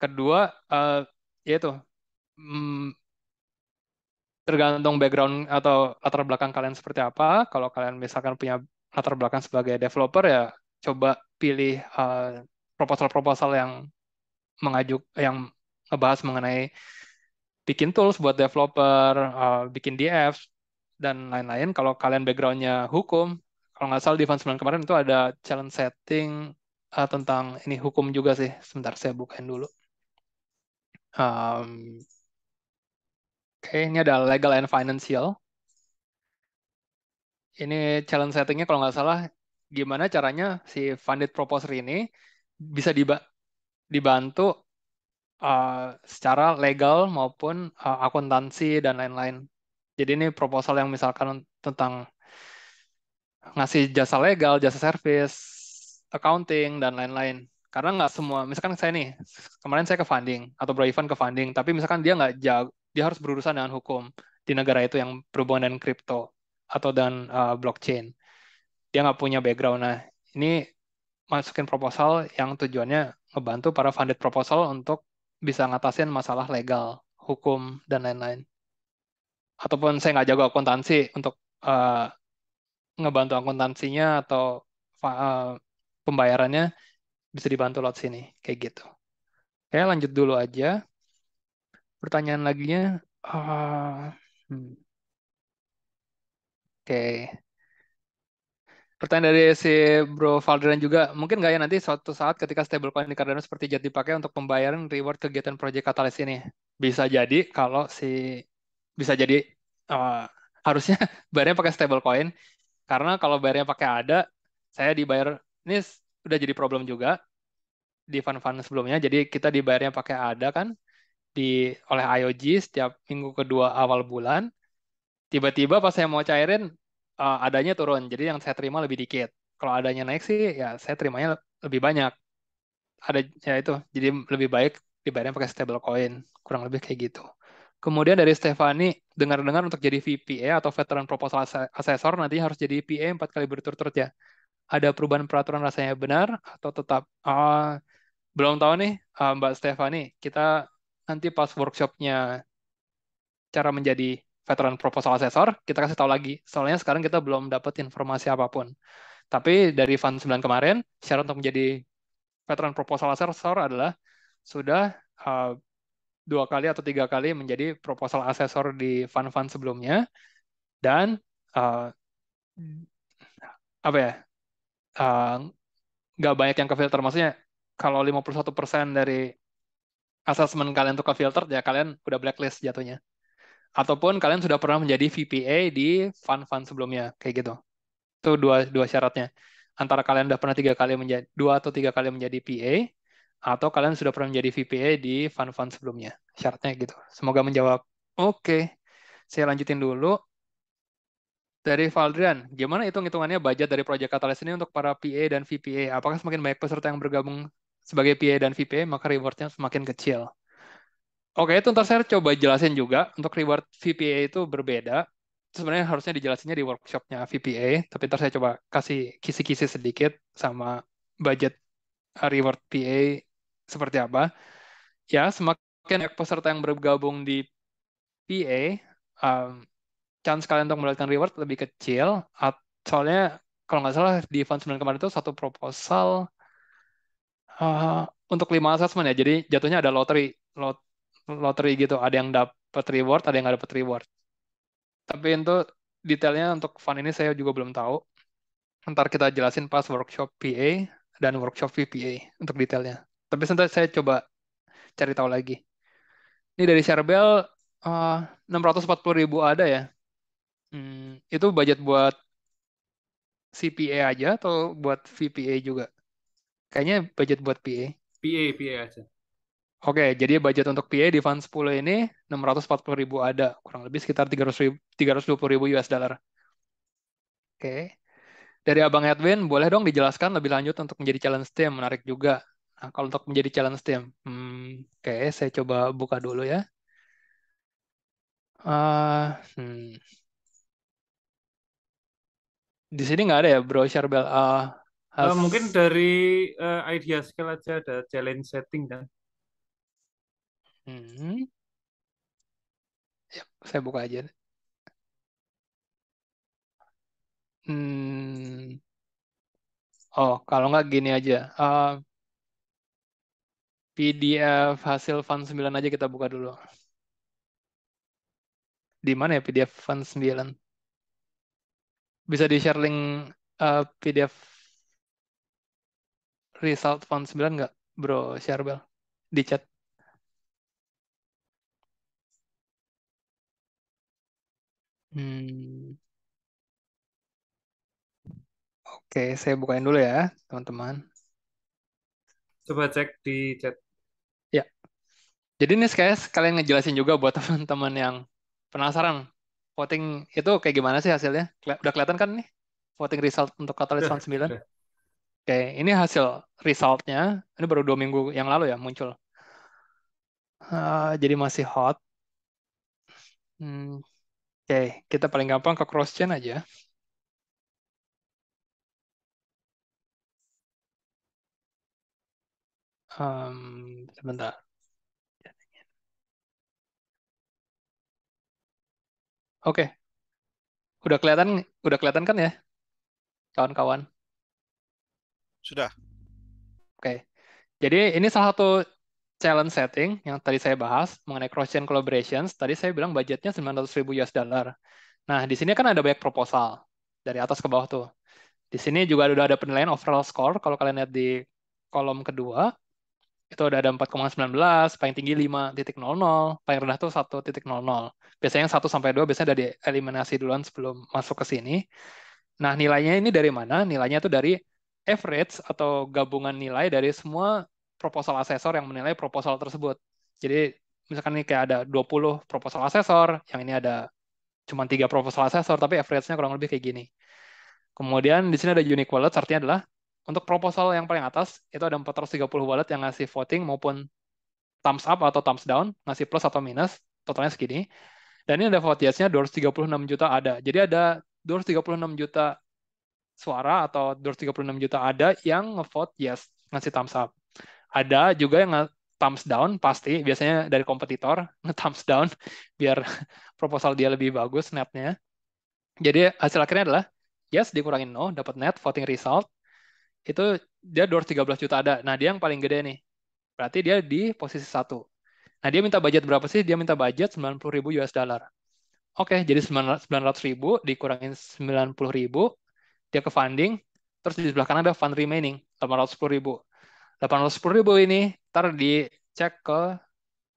Kedua, uh, yaitu, hmm, tergantung background atau latar belakang kalian seperti apa. Kalau kalian misalkan punya latar belakang sebagai developer, ya coba pilih uh, proposal-proposal yang mengajuk, yang ngebahas mengenai bikin tools buat developer, uh, bikin D F, dan lain-lain. Kalau kalian background-nya hukum, kalau nggak salah di Fund sembilan kemarin itu ada challenge setting uh, tentang ini hukum juga sih. Sebentar, saya bukain dulu. Um, Oke, okay, ini ada legal and financial. Ini challenge setting-nya kalau nggak salah, gimana caranya si funded proposer ini bisa dibantu uh, secara legal maupun uh, akuntansi dan lain-lain. Jadi ini proposal yang misalkan tentang ngasih jasa legal, jasa service, accounting, dan lain-lain. Karena nggak semua, misalkan saya nih, kemarin saya ke funding, atau Bro Ivan ke funding, tapi misalkan dia nggak jago, dia harus berurusan dengan hukum di negara itu yang berhubungan dengan kripto, atau dan uh, blockchain. Dia nggak punya background. Nah, ini masukin proposal yang tujuannya ngebantu para funded proposal untuk bisa ngatasin masalah legal, hukum, dan lain-lain. Ataupun saya nggak jago akuntansi untuk uh, ngebantu akuntansinya atau uh, pembayarannya bisa dibantu lot sini, kayak gitu. Oke, lanjut dulu aja. Pertanyaan laginya, uh, hmm. Oke. Pertanyaan dari si Bro Valdrian juga, mungkin nggak ya nanti suatu saat ketika stablecoin di Cardano seperti jet dipakai untuk pembayaran reward kegiatan Project Catalyst ini? Bisa jadi kalau si, bisa jadi uh, harusnya bayarnya pakai stablecoin, karena kalau bayarnya pakai ada, saya dibayar, ini udah jadi problem juga di fund-fund sebelumnya, jadi kita dibayarnya pakai ada kan, di oleh I O G setiap minggu kedua awal bulan, tiba-tiba pas saya mau cairin, Uh, adanya turun, jadi yang saya terima lebih dikit. Kalau adanya naik sih, ya saya terimanya lebih banyak. Ada ya itu, jadi lebih baik dibayarnya pakai stablecoin, kurang lebih kayak gitu. Kemudian dari Stefani, dengar-dengar untuk jadi V P A atau Veteran Proposal Assessor nantinya harus jadi P A empat kali berturut-turut ya. Ada perubahan peraturan rasanya benar atau tetap? Uh, belum tahu nih, uh, Mbak Stefani. Kita nanti pas workshopnya cara menjadi veteran proposal assessor, kita kasih tahu lagi. Soalnya sekarang kita belum dapat informasi apapun. Tapi dari Fund sembilan kemarin, syarat untuk menjadi veteran proposal assessor adalah sudah uh, dua kali atau tiga kali menjadi proposal assessor di fund-fund sebelumnya, dan uh, apa ya, nggak uh, banyak yang ke-filter. Maksudnya, kalau lima puluh satu persen dari asesmen kalian untuk ke-filter, ya kalian udah blacklist jatuhnya. Ataupun kalian sudah pernah menjadi V P A di fund-fund sebelumnya, kayak gitu. Itu dua, dua syaratnya. Antara kalian udah pernah tiga kali menjadi dua atau tiga kali menjadi P A, atau kalian sudah pernah menjadi V P A di fund-fund sebelumnya. Syaratnya gitu. Semoga menjawab. Oke, saya lanjutin dulu. Dari Valdrian, gimana hitung-hitungannya budget dari Project Catalyst ini untuk para P A dan V P A? Apakah semakin banyak peserta yang bergabung sebagai P A dan V P A, maka rewardnya semakin kecil? Oke, itu ntar saya coba jelasin juga. Untuk reward V P A itu berbeda. Sebenarnya harusnya dijelasinnya di workshopnya V P A, tapi ntar saya coba kasih kisi-kisi sedikit sama budget reward P A seperti apa. Ya, semakin banyak peserta yang bergabung di P A, um, chance kalian untuk mendapatkan reward lebih kecil. Soalnya, kalau nggak salah, di Fund sembilan kemarin itu satu proposal uh, untuk lima assessment ya, jadi jatuhnya ada lottery. Lot lottery gitu, ada yang dapat reward, ada yang nggak dapat reward. Tapi untuk detailnya untuk fund ini saya juga belum tahu. Ntar kita jelasin pas workshop P A dan workshop V P A untuk detailnya. Tapi sebentar saya coba cari tahu lagi. Ini dari Sharbel uh, enam ratus empat puluh ribu ada ya. Hmm, itu budget buat C P A aja atau buat V P A juga? Kayaknya budget buat P A. P A, P A aja. Oke, jadi budget untuk P A di Fund sepuluh ini enam ratus empat puluh ribu ada, kurang lebih sekitar tiga ratus ribu, tiga ratus dua puluh ribu U S dollar. Oke. Dari Abang Edwin, boleh dong dijelaskan lebih lanjut untuk menjadi challenge team, menarik juga. Nah, kalau untuk menjadi challenge team, hmm, oke, saya coba buka dulu ya. Uh, hmm. Di sini nggak ada ya, Bro Sharbel. Uh, has... uh, mungkin dari uh, IdeaScale aja ada challenge setting kan. Hmm. Ya, saya buka aja. Hmm. Oh, kalau nggak gini aja. Uh, P D F hasil Fund sembilan aja kita buka dulu. Di mana ya P D F Fund sembilan? Bisa di-share link uh, P D F result Fund sembilan nggak, Bro Sharbel? Di chat. Hmm. Oke, saya bukain dulu ya, teman-teman. Coba cek di chat. Ya. Jadi ini sekalian, sekalian ngejelasin juga buat teman-teman yang penasaran. Voting itu kayak gimana sih hasilnya? Udah kelihatan kan nih? Voting result untuk Catalyst Fund sembilan. Oke, ini hasil resultnya. Ini baru dua minggu yang lalu ya muncul. Uh, jadi masih hot. Hmm. Oke, okay, kita paling gampang ke cross-chain aja. Um, sebentar. Oke. Okay. Udah kelihatan, udah kelihatan kan ya? Kawan-kawan. Sudah. Oke. Okay. Jadi ini salah satu challenge setting yang tadi saya bahas mengenai cross-chain collaborations. Tadi saya bilang budgetnya sembilan ratus ribu U S dollar. Nah, di sini kan ada banyak proposal dari atas ke bawah tuh. Di sini juga udah ada penilaian overall score. Kalau kalian lihat di kolom kedua, itu udah ada empat koma satu sembilan, paling tinggi lima titik nol nol, paling rendah tuh satu titik nol nol. Biasanya satu sampai dua biasanya udah dieliminasi duluan sebelum masuk ke sini. Nah, nilainya ini dari mana? Nilainya itu dari average atau gabungan nilai dari semua proposal asesor yang menilai proposal tersebut. Jadi misalkan ini kayak ada dua puluh proposal asesor, yang ini ada cuma tiga proposal asesor, tapi average-nya kurang lebih kayak gini. Kemudian di sini ada unique wallets, artinya adalah untuk proposal yang paling atas, itu ada empat ratus tiga puluh wallet yang ngasih voting maupun thumbs up atau thumbs down, ngasih plus atau minus, totalnya segini. Dan ini ada vote yes-nya dua ratus tiga puluh enam juta ada. Jadi ada dua ratus tiga puluh enam juta suara atau dua ratus tiga puluh enam juta ada yang nge-vote yes, ngasih thumbs up. Ada juga yang thumbs down pasti, biasanya dari kompetitor, thumbs down biar proposal dia lebih bagus netnya. Jadi hasil akhirnya adalah yes dikurangin no, dapat net voting result. Itu dia dua ratus tiga belas juta ada. Nah, dia yang paling gede nih. Berarti dia di posisi satu. Nah, dia minta budget berapa sih? Dia minta budget sembilan puluh ribu U S dollar. Oke, jadi sembilan ratus ribu dikurangin sembilan puluh ribu, dia ke funding, terus di sebelah kanan ada fund remaining delapan ratus sepuluh ribu. delapan ratus sepuluh ribu ini ntar dicek ke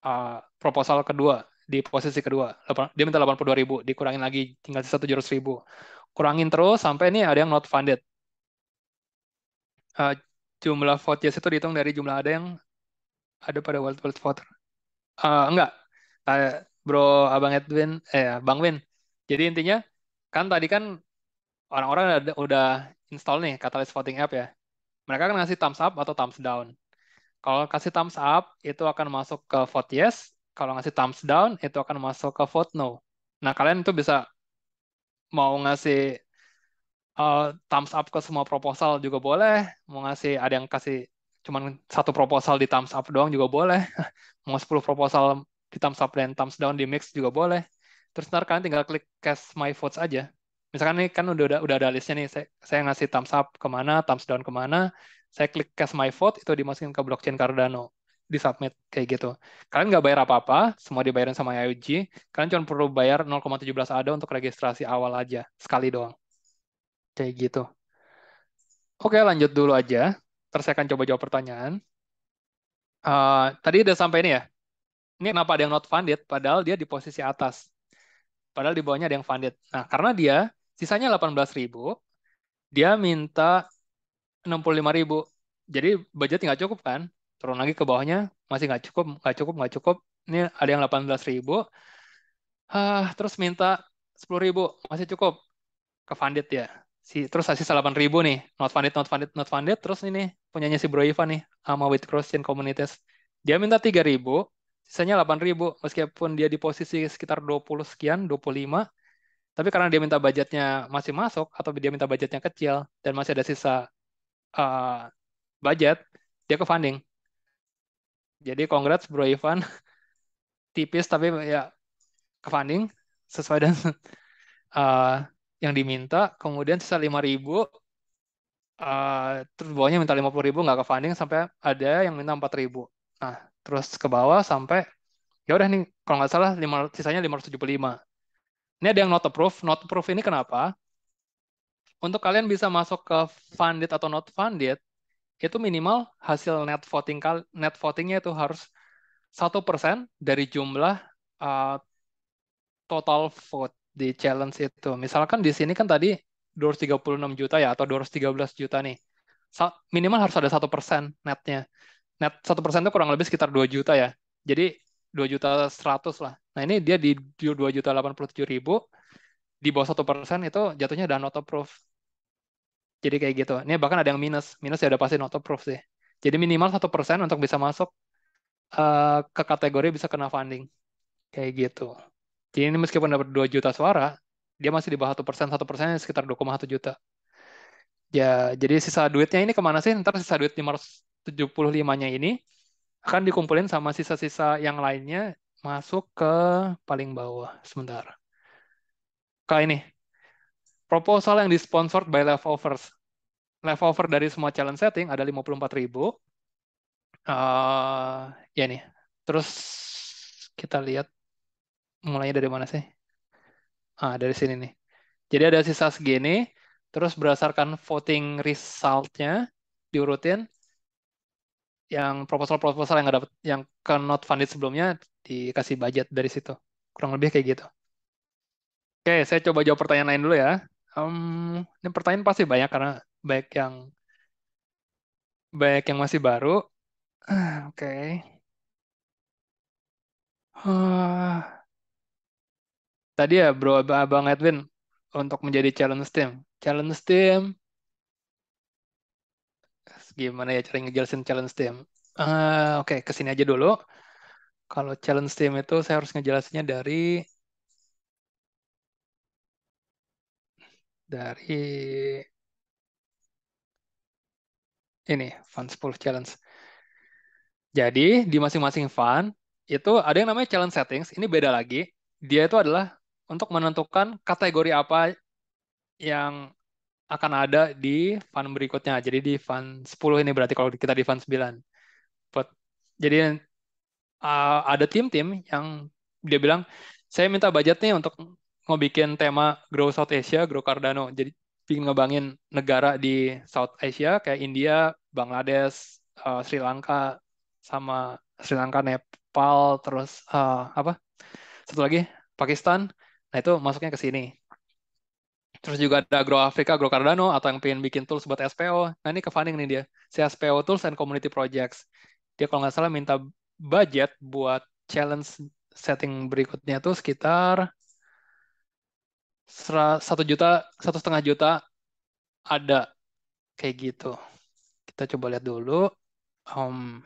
uh, proposal kedua, di posisi kedua. Dia minta delapan puluh dua ribu, dikurangin lagi tinggal sisa tujuh ratus ribu. Kurangin terus sampai ini ada yang not funded. Uh, jumlah vote yes itu dihitung dari jumlah ada yang ada pada world world voter. Uh, enggak, uh, bro Abang Edwin, eh Bang Win. Jadi intinya kan tadi kan orang-orang udah, udah install nih Catalyst voting app ya. Mereka kan ngasih thumbs up atau thumbs down. Kalau kasih thumbs up itu akan masuk ke vote yes. Kalau ngasih thumbs down itu akan masuk ke vote no. Nah kalian itu bisa mau ngasih uh, thumbs up ke semua proposal juga boleh. Mau ngasih ada yang kasih cuman satu proposal di thumbs up doang juga boleh. Mau sepuluh proposal di thumbs up dan thumbs down di mix juga boleh. Terus ntar kalian tinggal klik cast my votes aja. Misalkan ini kan udah udah ada listnya nih, saya, saya ngasih thumbs up kemana, thumbs down kemana, saya klik cast my vote, itu dimasukin ke blockchain Cardano, di submit, kayak gitu. Kalian nggak bayar apa-apa, semua dibayarin sama I O G, kalian cuma perlu bayar nol koma satu tujuh ADA untuk registrasi awal aja, sekali doang. Kayak gitu. Oke, lanjut dulu aja. Terus saya akan coba jawab pertanyaan. Uh, tadi udah sampai ini ya, ini kenapa ada yang not funded, padahal dia di posisi atas. Padahal di bawahnya ada yang funded. Nah, karena dia sisanya delapan belas ribu, dia minta enam puluh lima ribu. Jadi budget nggak cukup kan? Turun lagi ke bawahnya, masih nggak cukup, nggak cukup, nggak cukup. Ini ada yang delapan belas ribu, ah, terus minta sepuluh ribu, masih cukup. Ke funded ya. Si, terus sisa delapan ribu nih, not funded, not funded, not funded. Terus ini punyanya si Bro Ivan nih, sama with cross chain communities. Dia minta tiga ribu, sisanya delapan ribu, meskipun dia di posisi sekitar dua puluh sekian, dua puluh lima, tapi karena dia minta budgetnya masih masuk, atau dia minta budgetnya kecil, dan masih ada sisa uh, budget, dia ke funding. Jadi congrats Bro Ivan, tipis tapi ya ke funding, sesuai dengan uh, yang diminta, kemudian sisa lima ribu, uh, terus bawahnya minta lima puluh ribu, nggak ke funding, sampai ada yang minta empat ribu. Nah, terus ke bawah sampai, ya udah nih, kalau nggak salah lima, sisanya lima ratus tujuh puluh lima. Ini ada yang not approved. Not approved ini kenapa? Untuk kalian bisa masuk ke funded atau not funded, itu minimal hasil net voting net votingnya itu harus satu persen dari jumlah uh, total vote di challenge itu. Misalkan di sini kan tadi dua ratus tiga puluh enam juta ya, atau dua ratus tiga belas juta nih. Minimal harus ada satu persen netnya. Net satu persen itu kurang lebih sekitar dua juta ya. Jadi dua juta seratus lah. Nah ini dia di dua juta delapan puluh tujuh ribu, di bawah satu persen itu jatuhnya udah not approved. Jadi kayak gitu. Ini bahkan ada yang minus. Minus ya udah pasti not approved sih. Jadi minimal satu persen untuk bisa masuk uh, ke kategori bisa kena funding. Kayak gitu. Jadi ini meskipun dapat dua juta suara, dia masih di bawah satu persen. satu persen sekitar dua koma satu juta. Ya, jadi sisa duitnya ini kemana sih? Ntar sisa duit lima ratus tujuh puluh lima-nya ini akan dikumpulin sama sisa-sisa yang lainnya masuk ke paling bawah. Sebentar. Kali ini, proposal yang disponsored by leftovers. Leftover dari semua challenge setting ada lima puluh empat ribu. Uh, ya nih. Terus kita lihat mulainya dari mana sih? Ah, dari sini nih. Jadi ada sisa segini. Terus berdasarkan voting result-nya diurutin, yang proposal-proposal yang dapat, yang ke not funded sebelumnya dikasih budget dari situ. Kurang lebih kayak gitu. Oke, saya coba jawab pertanyaan lain dulu ya. Um, ini pertanyaan pasti banyak karena baik yang baik yang masih baru. Uh, Oke. Okay. Uh, tadi ya Bro Abang Edwin untuk menjadi challenge team. Challenge team, gimana ya cara ngejelasin challenge team? Uh, Oke, okay, kesini aja dulu. Kalau challenge team itu saya harus ngejelasinnya dari dari ini, Fund sepuluh Challenge. Jadi di masing-masing fund itu ada yang namanya challenge settings. Ini beda lagi. Dia itu adalah untuk menentukan kategori apa yang akan ada di fund berikutnya. Jadi di fund sepuluh ini berarti kalau kita di fund sembilan. Jadi uh, ada tim-tim yang dia bilang, saya minta budgetnya untuk ngebikin tema Grow South Asia, Grow Cardano. Jadi ingin ngebangin negara di South Asia kayak India, Bangladesh, uh, Sri Lanka, sama Sri Lanka, Nepal, terus uh, apa? Satu lagi Pakistan. Nah itu masuknya ke sini. Terus juga ada Grow Africa, Grow Cardano, atau yang pengen bikin tools buat S P O. Nah ini ke funding nih dia. Si S P O Tools and Community Projects. Dia kalau nggak salah minta budget buat challenge setting berikutnya itu sekitar satu juta, satu setengah juta ada kayak gitu. Kita coba lihat dulu. Um,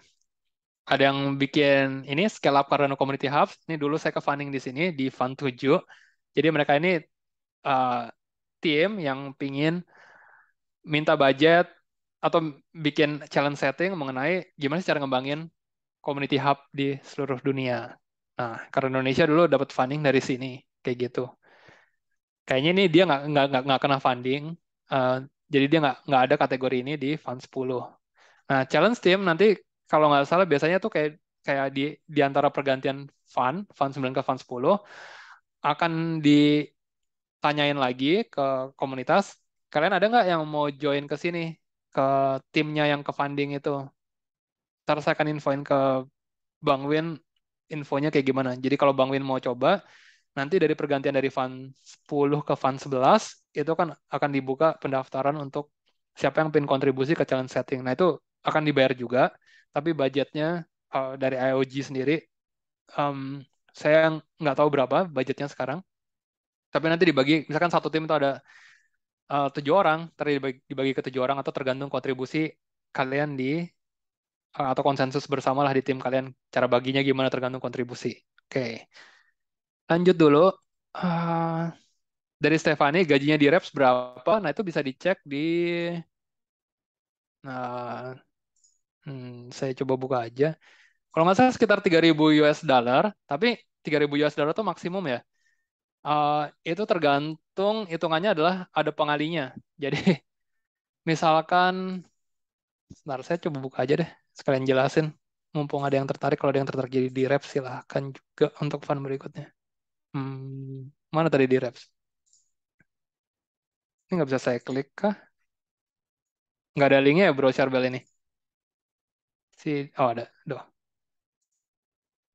ada yang bikin ini Scale Up Cardano Community Hub. Ini dulu saya ke funding di sini di Fund tujuh. Jadi mereka ini Uh, tim yang pingin minta budget atau bikin challenge setting mengenai gimana sih cara ngembangin community hub di seluruh dunia. Nah, karena Indonesia dulu dapat funding dari sini, kayak gitu. Kayaknya ini dia nggak nggak nggak kena funding, uh, jadi dia nggak nggak ada kategori ini di fund sepuluh. Nah, challenge team nanti kalau nggak salah biasanya tuh kayak kayak di di antara pergantian fund fund sembilan ke fund sepuluh akan di tanyain lagi ke komunitas, kalian ada nggak yang mau join ke sini, ke timnya yang ke funding itu. Ntar saya akan infoin ke Bang Win, infonya kayak gimana. Jadi kalau Bang Win mau coba, nanti dari pergantian dari fund sepuluh ke fund sebelas, itu kan akan dibuka pendaftaran untuk siapa yang pin kontribusi ke challenge setting. Nah itu akan dibayar juga, tapi budgetnya uh, dari I O G sendiri, um, saya nggak tahu berapa budgetnya sekarang. Tapi nanti dibagi, misalkan satu tim itu ada tujuh orang, tadi dibagi, dibagi ke tujuh orang atau tergantung kontribusi kalian di uh, atau konsensus bersamalah di tim kalian. Cara baginya gimana tergantung kontribusi. Oke, lanjut dulu uh, dari Stefani gajinya di reps berapa? Nah itu bisa dicek di, nah, hmm, saya coba buka aja. Kalau nggak salah sekitar tiga ribu U S dollar, tapi tiga ribu U S dollar itu maksimum ya. Uh, itu tergantung hitungannya adalah ada pengalinya. Jadi misalkan, sebentar saya coba buka aja deh, sekalian jelasin. Mumpung ada yang tertarik, kalau ada yang tertarik jadi di reps silahkan juga untuk fund berikutnya. Hmm, mana tadi di reps? Ini nggak bisa saya klik kah? Nggak ada linknya ya browser bel ini? Si, oh ada, doh.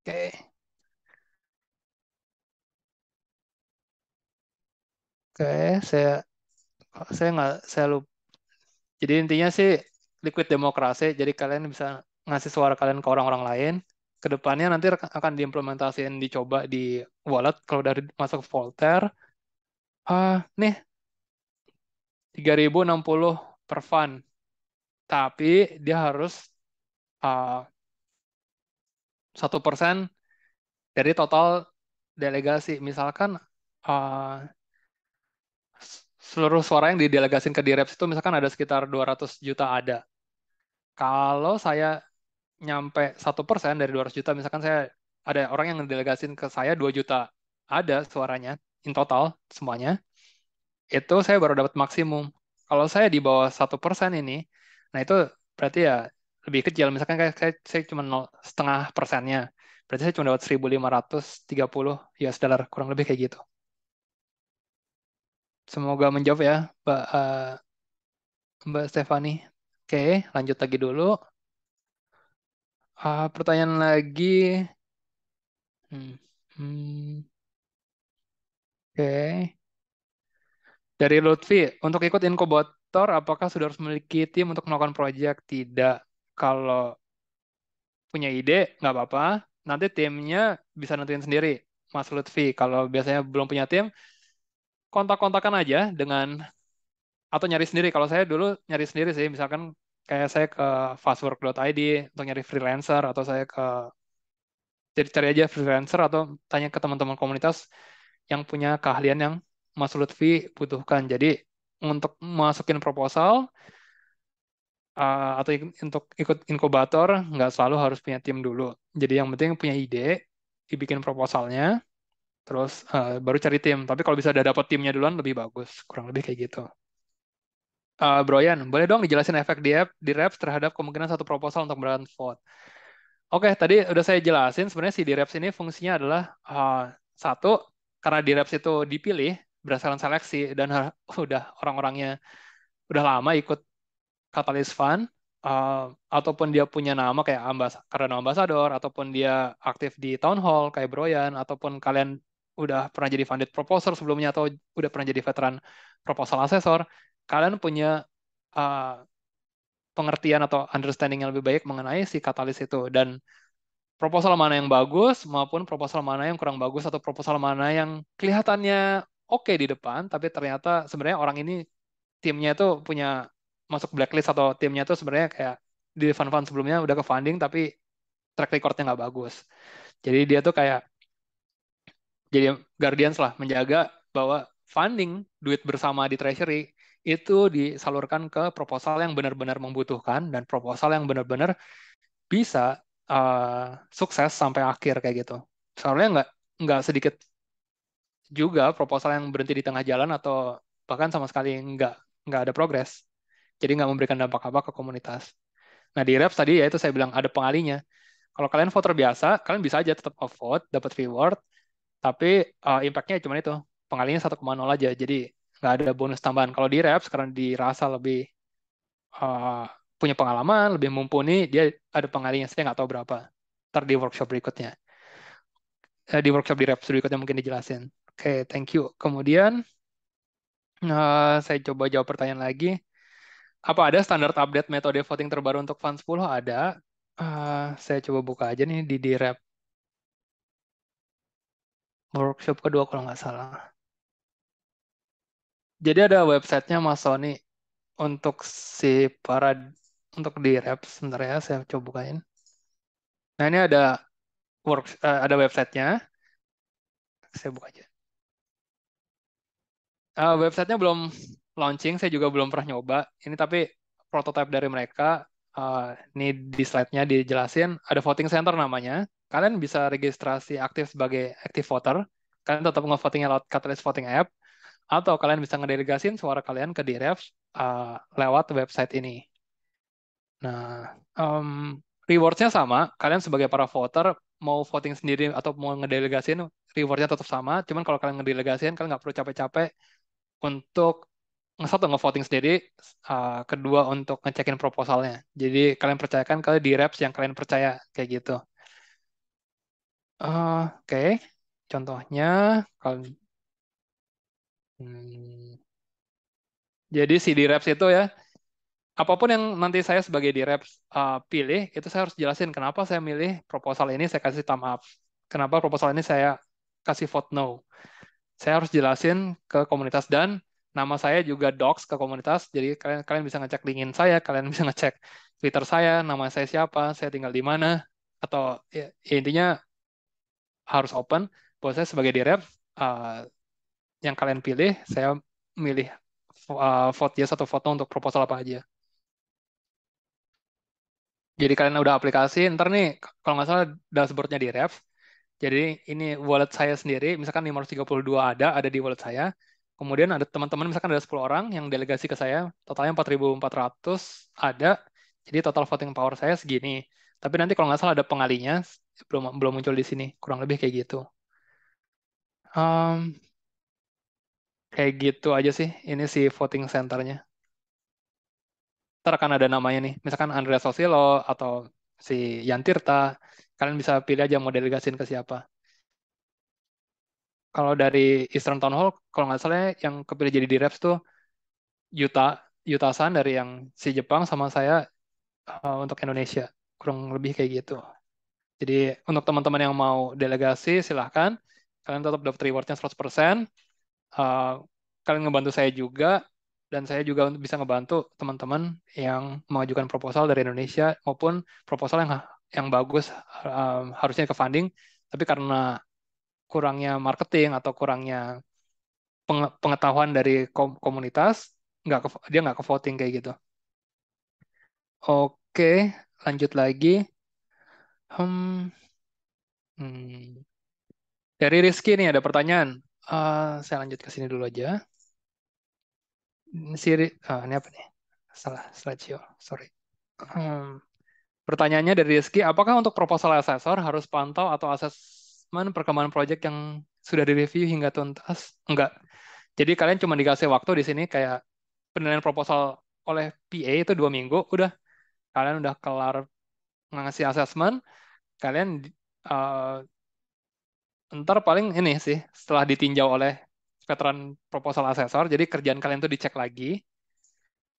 Oke. Okay. Oke, okay, saya saya nggak saya lupa. Jadi intinya sih liquid demokrasi. Jadi kalian bisa ngasih suara kalian ke orang-orang lain. Kedepannya nanti akan diimplementasikan, dicoba di wallet. Kalau dari masuk Voltaire, ah nih tiga ribu enam puluh per fund. Tapi dia harus satu uh, persen dari total delegasi. Misalkan. Uh, Seluruh suara yang didelegasikan ke D-Reps itu misalkan ada sekitar dua ratus juta ada. Kalau saya nyampe satu persen dari dua ratus juta, misalkan saya ada orang yang delegasikan ke saya dua juta ada suaranya, in total semuanya, itu saya baru dapat maksimum. Kalau saya di bawah satu persen ini, nah itu berarti ya lebih kecil. Misalkan kayak saya, saya cuma setengah persennya, berarti saya cuma dapat seribu lima ratus tiga puluh U S dollar, kurang lebih kayak gitu. Semoga menjawab ya, Mbak, uh, Mbak Stefani. Oke, lanjut lagi dulu. Uh, pertanyaan lagi. Hmm, hmm. Oke. Dari Lutfi, untuk ikut inkubator, apakah sudah harus memiliki tim untuk melakukan proyek? Tidak. Kalau punya ide, nggak apa-apa. Nanti timnya bisa nentuin sendiri, Mas Lutfi. Kalau biasanya belum punya tim, kontak-kontakan aja dengan atau nyari sendiri. Kalau saya dulu nyari sendiri sih, misalkan kayak saya ke fastwork dot i d untuk nyari freelancer, atau saya ke jadi cari aja freelancer atau tanya ke teman-teman komunitas yang punya keahlian yang Mas Lutfi butuhkan. Jadi untuk masukin proposal uh, atau ik untuk ikut inkubator nggak selalu harus punya tim dulu. Jadi yang penting punya ide, dibikin proposalnya, terus uh, baru cari tim. Tapi kalau bisa udah dapet timnya duluan lebih bagus, kurang lebih kayak gitu. Uh, Broyan, boleh dong dijelasin efek di app di reps terhadap kemungkinan satu proposal untuk berakan vote. Oke, okay, tadi udah saya jelasin sebenarnya si di reps ini fungsinya adalah uh, satu, karena di reps itu dipilih berdasarkan seleksi dan udah orang-orangnya udah lama ikut Catalyst Fund, uh, ataupun dia punya nama kayak ambas Cardano Ambassador, ataupun dia aktif di Town Hall kayak Broyan, ataupun kalian udah pernah jadi funded proposer sebelumnya atau udah pernah jadi veteran proposal assessor. Kalian punya uh, pengertian atau understanding yang lebih baik mengenai si Catalyst itu. Dan proposal mana yang bagus, maupun proposal mana yang kurang bagus, atau proposal mana yang kelihatannya oke di depan, tapi ternyata sebenarnya orang ini, timnya itu punya masuk blacklist, atau timnya itu sebenarnya kayak di fund-fund sebelumnya udah ke funding, tapi track record-nya nggak bagus. Jadi dia tuh kayak, jadi guardians lah, menjaga bahwa funding, duit bersama di treasury, itu disalurkan ke proposal yang benar-benar membutuhkan dan proposal yang benar-benar bisa uh, sukses sampai akhir kayak gitu. Soalnya nggak nggak sedikit juga proposal yang berhenti di tengah jalan atau bahkan sama sekali nggak nggak ada progres. Jadi nggak memberikan dampak apa ke komunitas. Nah di reps tadi ya itu saya bilang ada pengalinya. Kalau kalian voter biasa, kalian bisa aja tetap vote, dapat reward, tapi uh, impact-nya cuma itu pengalinya satu koma nol aja. Jadi nggak ada bonus tambahan. Kalau di reps, karena dirasa lebih uh, punya pengalaman, lebih mumpuni, dia ada pengalinya, saya nggak tahu berapa. Ntar di workshop berikutnya. Eh, di workshop di reps berikutnya mungkin dijelasin. Oke, okay, thank you. Kemudian, uh, saya coba jawab pertanyaan lagi. Apa ada standar update metode voting terbaru untuk Fund sepuluh? Ada. Uh, saya coba buka aja nih di di reps. Workshop kedua kalau nggak salah. Jadi ada websitenya Mas Sony untuk si para untuk di reps. Sebentar ya, saya coba bukain. Nah ini ada work, uh, ada websitenya. Saya buka aja. Uh, websitenya belum launching, saya juga belum pernah nyoba. Ini tapi prototipe dari mereka. Uh, ini di slide-nya dijelasin. Ada voting center namanya. Kalian bisa registrasi aktif sebagai active voter. Kalian tetap ngevotingnya lewat Catalyst Voting App. Atau kalian bisa ngedelegasin suara kalian ke D R F uh, lewat website ini. Nah, um, rewards-nya sama. Kalian sebagai para voter mau voting sendiri atau mau ngedelegasin, reward-nya tetap sama. Cuman kalau kalian ngedelegasin, kalian nggak perlu capek-capek untuk satu, ngevoting sendiri, uh, kedua untuk ngecekin proposalnya. Jadi kalian percayakan ke D R F yang kalian percaya kayak gitu. Uh, Oke, okay. Contohnya kalau Hmm. Jadi si D R E P S itu ya, apapun yang nanti saya sebagai D R E P S uh, pilih, itu saya harus jelasin kenapa saya milih proposal ini saya kasih thumb up. Kenapa proposal ini saya kasih vote no. Saya harus jelasin ke komunitas dan nama saya juga docs ke komunitas. Jadi kalian, kalian bisa ngecek LinkedIn saya, kalian bisa ngecek Twitter saya, nama saya siapa, saya tinggal di mana, atau ya, intinya harus open bahwa saya sebagai D R E P S uh, yang kalian pilih, saya milih uh, vote yes atau vote no untuk proposal apa aja. Jadi kalian udah aplikasi, ntar nih kalau nggak salah dashboardnya di reps. Jadi ini wallet saya sendiri, misalkan lima ratus tiga puluh dua ada, ada di wallet saya. Kemudian ada teman-teman, misalkan ada sepuluh orang yang delegasi ke saya, totalnya empat ribu empat ratus ada, jadi total voting power saya segini. Tapi nanti kalau nggak salah ada pengalinya, belum, belum muncul di sini, kurang lebih kayak gitu. Um, Kayak gitu aja sih, ini si voting center-nya. Ntar akan ada namanya nih, misalkan Andrea Sosilo atau si Yantirta, kalian bisa pilih aja mau delegasiin ke siapa. Kalau dari Eastern Town Hall, kalau nggak salah yang kepilih jadi D R E P S tuh Yuta, Yutasan dari yang si Jepang sama saya uh, untuk Indonesia, kurang lebih kayak gitu. Jadi untuk teman-teman yang mau delegasi, silahkan. Kalian tetap dapat reward-nya seratus persen. Uh, kalian ngebantu saya juga dan saya juga bisa ngebantu teman-teman yang mengajukan proposal dari Indonesia maupun proposal yang yang bagus uh, harusnya ke funding tapi karena kurangnya marketing atau kurangnya pengetahuan dari komunitas nggak ke, dia nggak ke voting kayak gitu. Oke, lanjut lagi. Hmm. Hmm. Dari Rizky nih ada pertanyaan. Uh, saya lanjut ke sini dulu aja. Siri, ah, ini apa nih? Salah, slideshow. Sorry. Hmm. Pertanyaannya dari Rizky, apakah untuk proposal asesor harus pantau atau asesmen perkembangan proyek yang sudah direview hingga tuntas? Enggak. Jadi kalian cuma dikasih waktu di sini kayak penilaian proposal oleh P A itu dua minggu. Udah, kalian udah kelar ngasih asesmen. Kalian uh, ntar paling ini sih setelah ditinjau oleh veteran proposal asesor. Jadi kerjaan kalian tuh dicek lagi.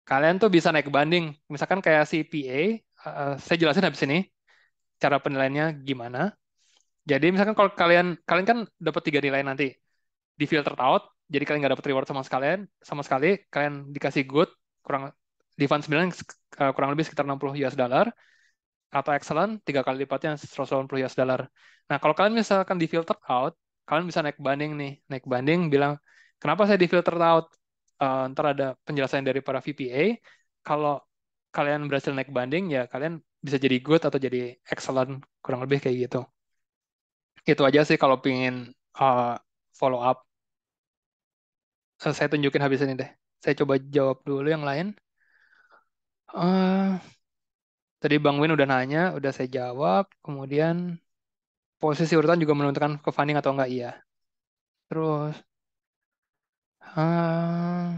Kalian tuh bisa naik banding. Misalkan kayak si P A. Uh, saya jelasin habis ini cara penilaiannya gimana. Jadi misalkan kalau kalian kalian kan dapat tiga nilai nanti di filter out, jadi kalian nggak dapat reward sama sekalian sama sekali. Kalian dikasih good kurang di fund sembilan uh, kurang lebih sekitar enam puluh US dollar atau excellent tiga kali lipatnya seratus delapan puluh US dollar. Nah kalau kalian misalkan di filter out, kalian bisa naik banding nih, naik banding bilang kenapa saya di filter out. Uh, ntar ada penjelasan dari para V P A. Kalau kalian berhasil naik banding, ya kalian bisa jadi good atau jadi excellent, kurang lebih kayak gitu. Itu aja sih kalau pingin uh, follow up. Uh, saya tunjukin habis ini deh. Saya coba jawab dulu yang lain. Uh, tadi Bang Win udah nanya, udah saya jawab. Kemudian posisi urutan juga menentukan ke funding atau enggak, iya. Terus... Uh,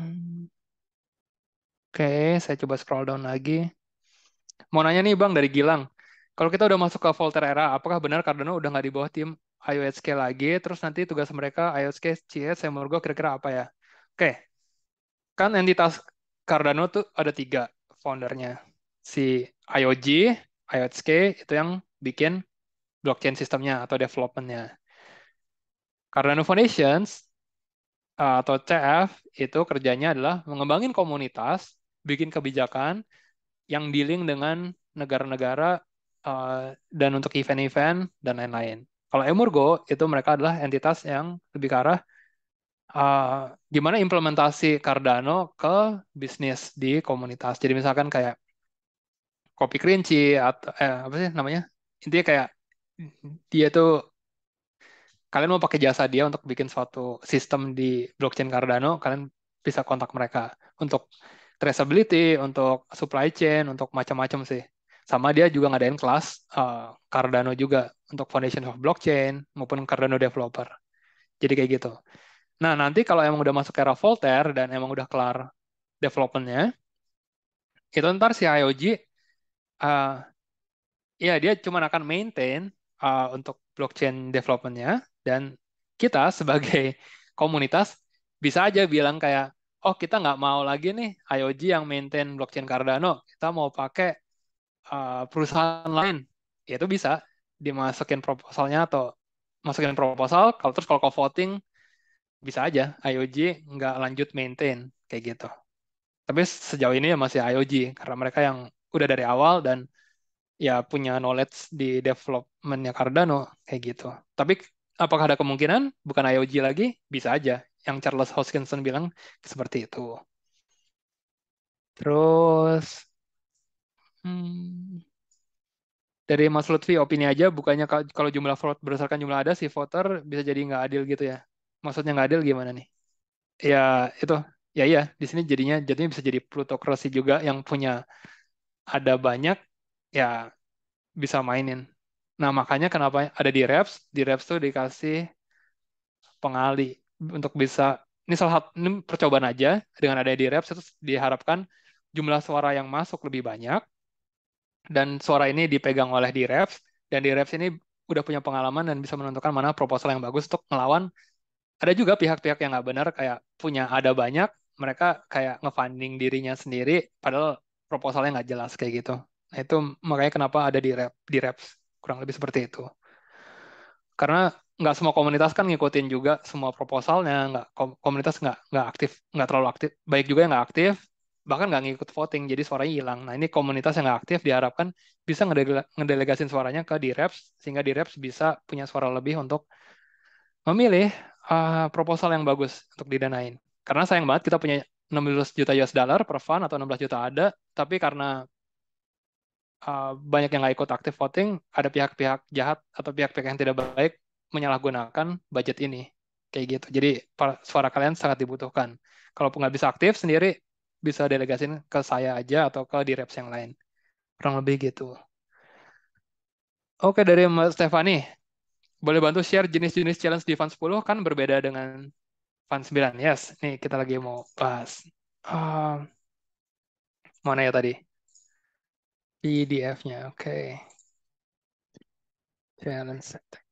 Oke, okay, saya coba scroll down lagi. Mau nanya nih Bang dari Gilang, kalau kita udah masuk ke Voltaire era, apakah benar Cardano udah nggak di bawah tim I O H K lagi? Terus nanti tugas mereka I O H K, C S, EMURGO kira-kira apa ya? Oke, okay. Kan entitas Cardano tuh ada tiga foundernya. Si I O G, I O H K itu yang bikin blockchain sistemnya atau developmentnya. Cardano Foundations atau C F itu kerjanya adalah mengembangin komunitas, bikin kebijakan yang dealing dengan negara-negara uh, dan untuk event-event dan lain-lain. Kalau EMURGO itu mereka adalah entitas yang lebih ke arah uh, gimana implementasi Cardano ke bisnis di komunitas. Jadi misalkan kayak kopi kerinci atau eh, apa sih namanya? Intinya kayak dia tuh kalian mau pakai jasa dia untuk bikin suatu sistem di blockchain Cardano, kalian bisa kontak mereka untuk traceability, untuk supply chain, untuk macam-macam sih. Sama dia juga ngadain kelas uh, Cardano juga untuk Foundation of Blockchain maupun Cardano Developer. Jadi kayak gitu. Nah nanti kalau emang udah masuk era Voltaire dan emang udah kelar developmentnya, itu ntar si I O G, uh, ya dia cuma akan maintain uh, untuk blockchain developmentnya. Dan kita sebagai komunitas bisa aja bilang kayak, oh kita nggak mau lagi nih I O G yang maintain blockchain Cardano, kita mau pakai uh, perusahaan lain. Itu bisa dimasukin proposalnya atau masukin proposal, kalau terus kalau voting bisa aja I O G nggak lanjut maintain, kayak gitu. Tapi sejauh ini ya masih I O G, karena mereka yang udah dari awal dan ya punya knowledge di developmentnya Cardano, kayak gitu. Tapi apakah ada kemungkinan bukan I O G lagi? Bisa aja. Yang Charles Hoskinson bilang seperti itu. Terus, hmm, dari Mas Lutfi, opini aja, bukannya kalau jumlah vote berdasarkan jumlah ada, si voter bisa jadi nggak adil gitu ya? Maksudnya nggak adil gimana nih? Ya, itu. Ya, iya. Di sini jadinya, jadinya bisa jadi plutokrasi juga yang punya ada banyak, ya bisa mainin. Nah, makanya kenapa ada di reps, di reps tuh dikasih pengali untuk bisa, ini salah satu ini percobaan aja, dengan ada di reps itu diharapkan jumlah suara yang masuk lebih banyak, dan suara ini dipegang oleh di reps, dan di reps ini udah punya pengalaman dan bisa menentukan mana proposal yang bagus untuk melawan. Ada juga pihak-pihak yang nggak benar, kayak punya ada banyak, mereka kayak ngefunding dirinya sendiri, padahal proposalnya nggak jelas kayak gitu. Nah, itu makanya kenapa ada di rep, di reps. Kurang lebih seperti itu. Karena nggak semua komunitas kan ngikutin juga semua proposalnya, nggak komunitas nggak nggak aktif, nggak terlalu aktif. Baik juga yang nggak aktif, bahkan nggak ngikut voting, jadi suaranya hilang. Nah ini komunitas yang nggak aktif diharapkan bisa ngedele ngedelegasin suaranya ke D-Reps, sehingga D-Reps bisa punya suara lebih untuk memilih uh, proposal yang bagus untuk didanain. Karena sayang banget kita punya enam belas juta U S dollar per fund atau enam belas juta ada, tapi karena uh, banyak yang nggak ikut active voting, ada pihak-pihak jahat atau pihak-pihak yang tidak baik menyalahgunakan budget ini. Kayak gitu. Jadi suara kalian sangat dibutuhkan. Kalau nggak bisa aktif sendiri, bisa delegasin ke saya aja atau ke D-Reps yang lain. Kurang lebih gitu. Oke, dari Mbak Stefani. Boleh bantu share jenis-jenis challenge di Fund sepuluh kan berbeda dengan Fund sembilan. Yes, nih kita lagi mau bahas. Uh, mana ya tadi? P D F-nya, oke. Okay. Challenge setting.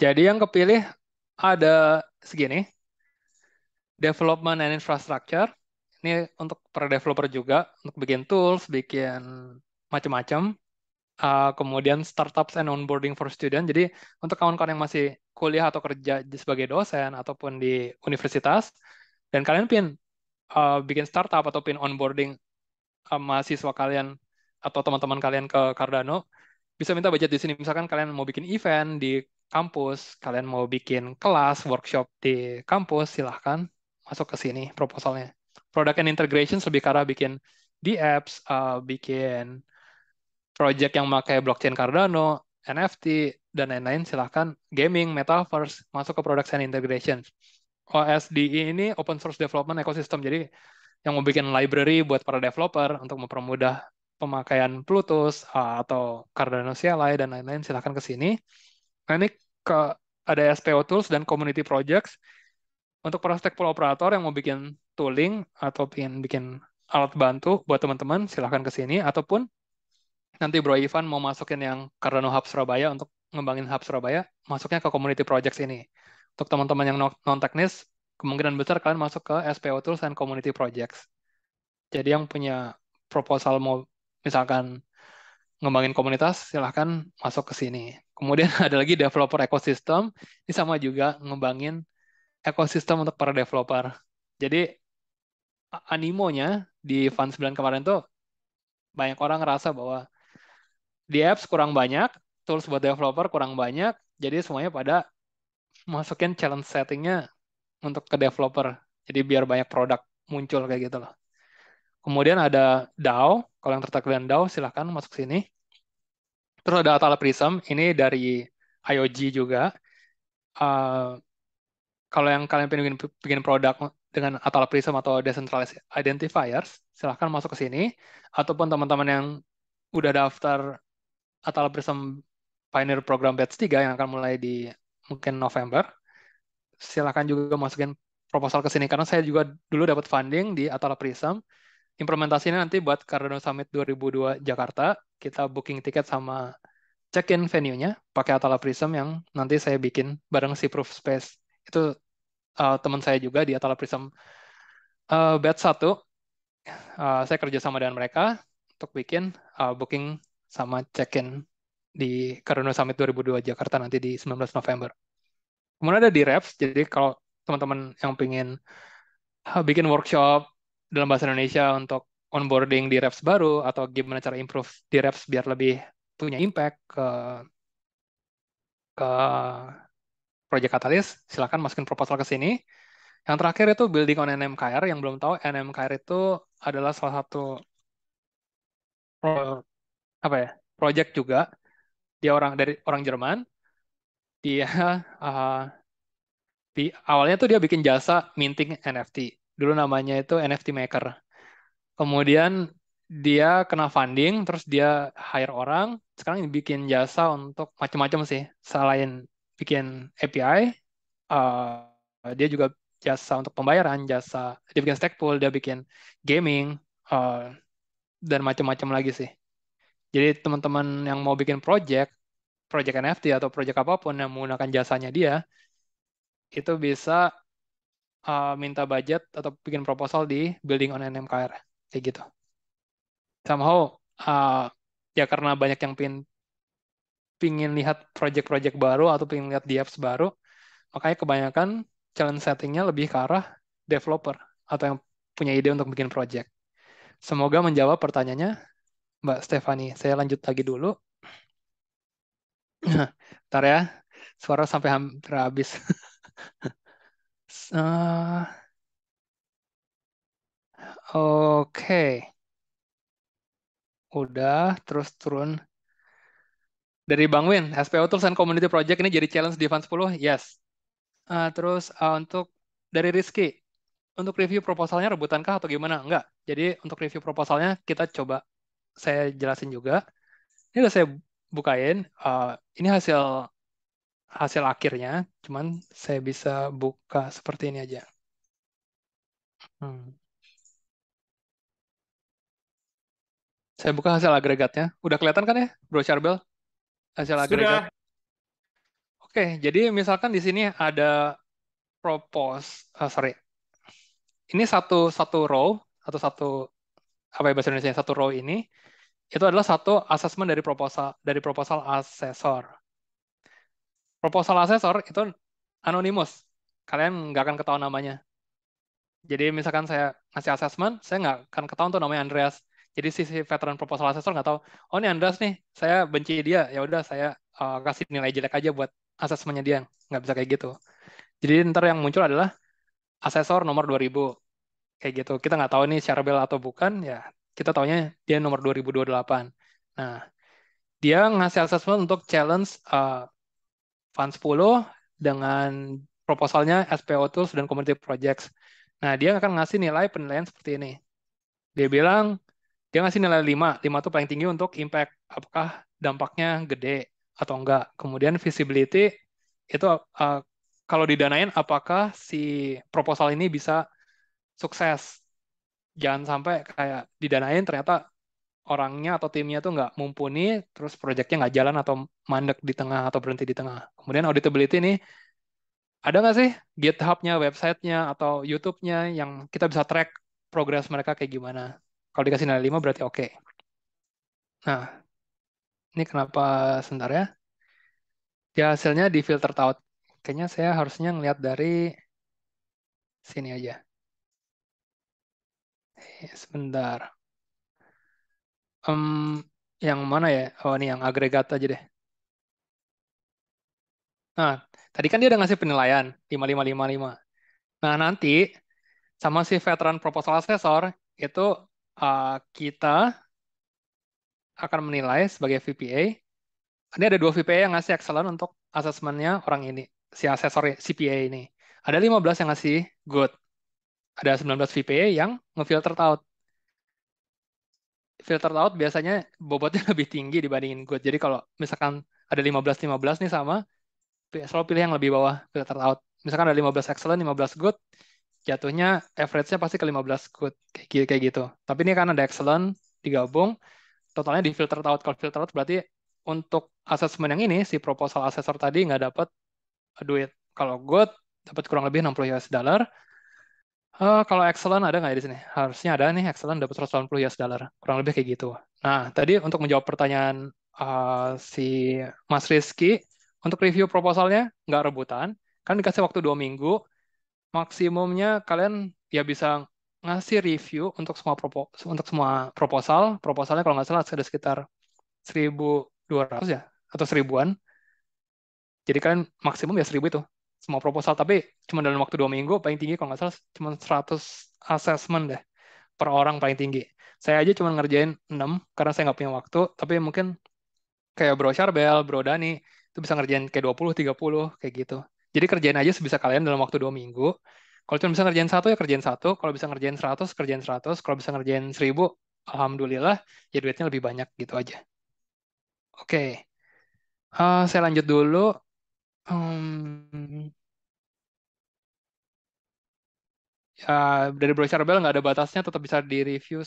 Jadi yang kepilih ada segini. Development and infrastructure. Ini untuk para developer juga. Untuk bikin tools, bikin macam-macam. Uh, kemudian startups and onboarding for student. Jadi untuk kawan-kawan yang masih kuliah atau kerja sebagai dosen ataupun di universitas. Dan kalian pin uh, bikin startup atau pin onboarding uh, mahasiswa kalian atau teman-teman kalian ke Cardano. Bisa minta budget di sini. Misalkan kalian mau bikin event di kampus, kalian mau bikin kelas, workshop di kampus, silahkan masuk ke sini proposalnya. Product and integration lebih ke arah bikin di apps, uh, bikin project yang pakai blockchain Cardano, N F T, dan lain-lain, silahkan. Gaming, metaverse, masuk ke products and integration. O S D I ini open source development ecosystem, jadi yang mau bikin library buat para developer untuk mempermudah pemakaian Plutus uh, atau Cardano C L I, dan lain-lain, silahkan ke sini. Nah, ini ke, ada S P O Tools dan Community Projects. Untuk para stakeholder operator yang mau bikin tooling atau ingin bikin alat bantu buat teman-teman, silahkan ke sini. Ataupun nanti Bro Ivan mau masukin yang Cardano Hub Surabaya untuk ngembangin Hub Surabaya, masuknya ke Community Projects ini. Untuk teman-teman yang non-teknis, kemungkinan besar kalian masuk ke S P O Tools dan Community Projects. Jadi yang punya proposal mau misalkan ngembangin komunitas, silahkan masuk ke sini. Kemudian ada lagi developer ekosistem, ini sama juga ngembangin ekosistem untuk para developer. Jadi animonya di Fund sembilan kemarin tuh banyak orang ngerasa bahwa di apps kurang banyak, tools buat developer kurang banyak, jadi semuanya pada masukin challenge settingnya untuk ke developer. Jadi biar banyak produk muncul kayak gitu loh. Kemudian ada D A O, kalau yang tertarik dengan D A O silahkan masuk sini. Terus ada Atala Prism, ini dari I O G juga. Uh, kalau yang kalian pengen bikin, bikin produk dengan Atala Prism atau Decentralized Identifiers, silahkan masuk ke sini. Ataupun teman-teman yang udah daftar Atala Prism Pioneer Program Batch tiga yang akan mulai di mungkin November, silahkan juga masukin proposal ke sini. Karena saya juga dulu dapat funding di Atala Prism. Implementasinya nanti buat Cardano Summit dua ribu dua puluh dua Jakarta, kita booking tiket sama check-in venue-nya pakai Atala Prism yang nanti saya bikin bareng si Proof Space. Itu uh, teman saya juga di Atala Prism uh, batch satu. Uh, saya kerja sama dengan mereka untuk bikin uh, booking sama check-in di Cardano Summit dua ribu dua puluh dua Jakarta nanti di sembilan belas November. Kemudian ada di Reps, jadi kalau teman-teman yang pengen uh, bikin workshop dalam bahasa Indonesia untuk onboarding di reps baru atau gimana cara improve di reps biar lebih punya impact ke ke Project Catalyst, silahkan masukin proposal ke sini. Yang terakhir itu building on N M K R. Yang belum tahu, N M K R itu adalah salah satu pro, apa ya project juga. Dia orang dari orang Jerman. Dia uh, di awalnya tuh dia bikin jasa minting N F T. Dulu namanya itu N F T Maker. Kemudian dia kena funding, terus dia hire orang. Sekarang bikin jasa untuk macam-macam sih. Selain bikin A P I, uh, dia juga jasa untuk pembayaran, jasa dia bikin stack pool, dia bikin gaming, uh, dan macam-macam lagi sih. Jadi teman-teman yang mau bikin project, project N F T atau project apapun yang menggunakan jasanya dia, itu bisa Uh, minta budget atau bikin proposal di building on N M K R kayak gitu. Somehow uh, ya karena banyak yang pin pingin lihat project-project baru atau pingin lihat di apps baru, makanya kebanyakan challenge settingnya lebih ke arah developer atau yang punya ide untuk bikin project. Semoga menjawab pertanyaannya, Mbak Stefani. Saya lanjut lagi dulu. Bentar ya, suara sampai hampir habis. Uh, Oke, okay. Udah, terus turun. Dari Bang Win, S P O Tools and Community Project ini jadi challenge di Fund sepuluh? Yes. Uh, terus uh, untuk dari Rizky, untuk review proposalnya rebutankah atau gimana? Enggak. Jadi untuk review proposalnya kita coba saya jelasin juga. Ini udah saya bukain. Uh, ini hasil hasil akhirnya. Cuman saya bisa buka seperti ini aja. Hmm. Saya buka hasil agregatnya. Udah kelihatan kan ya, Bro Charbel? Hasil Sudah. agregat. Oke, jadi misalkan di sini ada propose, uh, sorry. Ini satu satu row atau satu apa ya bahasa Indonesia satu row ini itu adalah satu assessment dari proposal dari proposal asesor. Proposal asesor itu anonymous. Kalian nggak akan ketahuan namanya. Jadi misalkan saya ngasih assessment, saya nggak akan ketahuan tuh namanya Andreas. Jadi si veteran proposal asesor nggak tahu. Oh ini Andreas nih, saya benci dia. Ya udah saya uh, kasih nilai jelek aja buat asesmennya dia. Nggak bisa kayak gitu. Jadi ntar yang muncul adalah asesor nomor dua ribu. Kayak gitu. Kita nggak tahu ini Charbel atau bukan, ya kita taunya dia nomor dua ribu dua puluh delapan. Nah, dia ngasih assessment untuk challenge uh, Fund sepuluh dengan proposalnya S P O Tools dan Community Projects. Nah, dia akan ngasih nilai penilaian seperti ini. Dia bilang, dia ngasih nilai lima. lima itu paling tinggi untuk impact. Apakah dampaknya gede atau enggak. Kemudian visibility, itu uh, kalau didanain apakah si proposal ini bisa sukses. Jangan sampai kayak didanain ternyata orangnya atau timnya tuh nggak mumpuni, terus proyeknya nggak jalan atau mandek di tengah atau berhenti di tengah. Kemudian auditability ini, ada nggak sih GitHub-nya, website-nya, atau YouTube-nya yang kita bisa track progress mereka kayak gimana. Kalau dikasih nilai lima berarti oke. Okay. Nah, ini kenapa sebentar ya. Ya hasilnya di filter out. Kayaknya saya harusnya ngelihat dari sini aja. Sebentar. Um, yang mana ya? Oh, ini yang agregat aja deh. Nah, tadi kan dia udah ngasih penilaian, lima lima lima lima. Nah, nanti sama si veteran proposal assessor, itu uh, kita akan menilai sebagai V P A. Ini ada dua V P A yang ngasih excellent untuk assessment-nya orang ini, si assessor C P A ini. Ada lima belas yang ngasih good. Ada sembilan belas V P A yang ngefilter out. Filter out biasanya bobotnya lebih tinggi dibandingin good. Jadi kalau misalkan ada lima belas lima belas nih sama, selalu pilih yang lebih bawah, filter out. Misalkan ada lima belas excellent, lima belas good, jatuhnya average-nya pasti ke lima belas good, kayak gitu. Tapi ini kan ada excellent digabung, totalnya di filter out. Kalau filter out berarti untuk assessment yang ini, si proposal assessor tadi nggak dapat duit. Kalau good, dapat kurang lebih enam puluh US dollar. Uh, kalau excellent ada nggak ya di sini? Harusnya ada nih, excellent dapat seratus delapan puluh US dollar. Kurang lebih kayak gitu. Nah, tadi untuk menjawab pertanyaan uh, si Mas Rizky, untuk review proposalnya nggak rebutan. Kan dikasih waktu dua minggu. Maksimumnya kalian ya bisa ngasih review untuk semua propo, untuk semua proposal. Proposalnya kalau nggak salah ada sekitar seribu dua ratus ya, atau seribuan. Jadi kalian maksimum ya seribu itu. Semua proposal, tapi cuma dalam waktu dua minggu, paling tinggi kalau nggak salah cuma seratus assessment deh, per orang paling tinggi. Saya aja cuma ngerjain enam, karena saya nggak punya waktu, tapi mungkin kayak Bro Charbel, Bro Dani, itu bisa ngerjain kayak dua puluh, tiga puluh, kayak gitu. Jadi kerjain aja sebisa kalian dalam waktu dua minggu. Kalau cuma bisa ngerjain satu, ya kerjain satu. Kalau bisa ngerjain seratus, kerjain seratus. Kalau bisa ngerjain seribu, Alhamdulillah, ya duitnya lebih banyak, gitu aja. Oke, okay. uh, saya lanjut dulu. Hmm. Ya, dari Bro Charbel nggak ada batasnya, tetap bisa di-review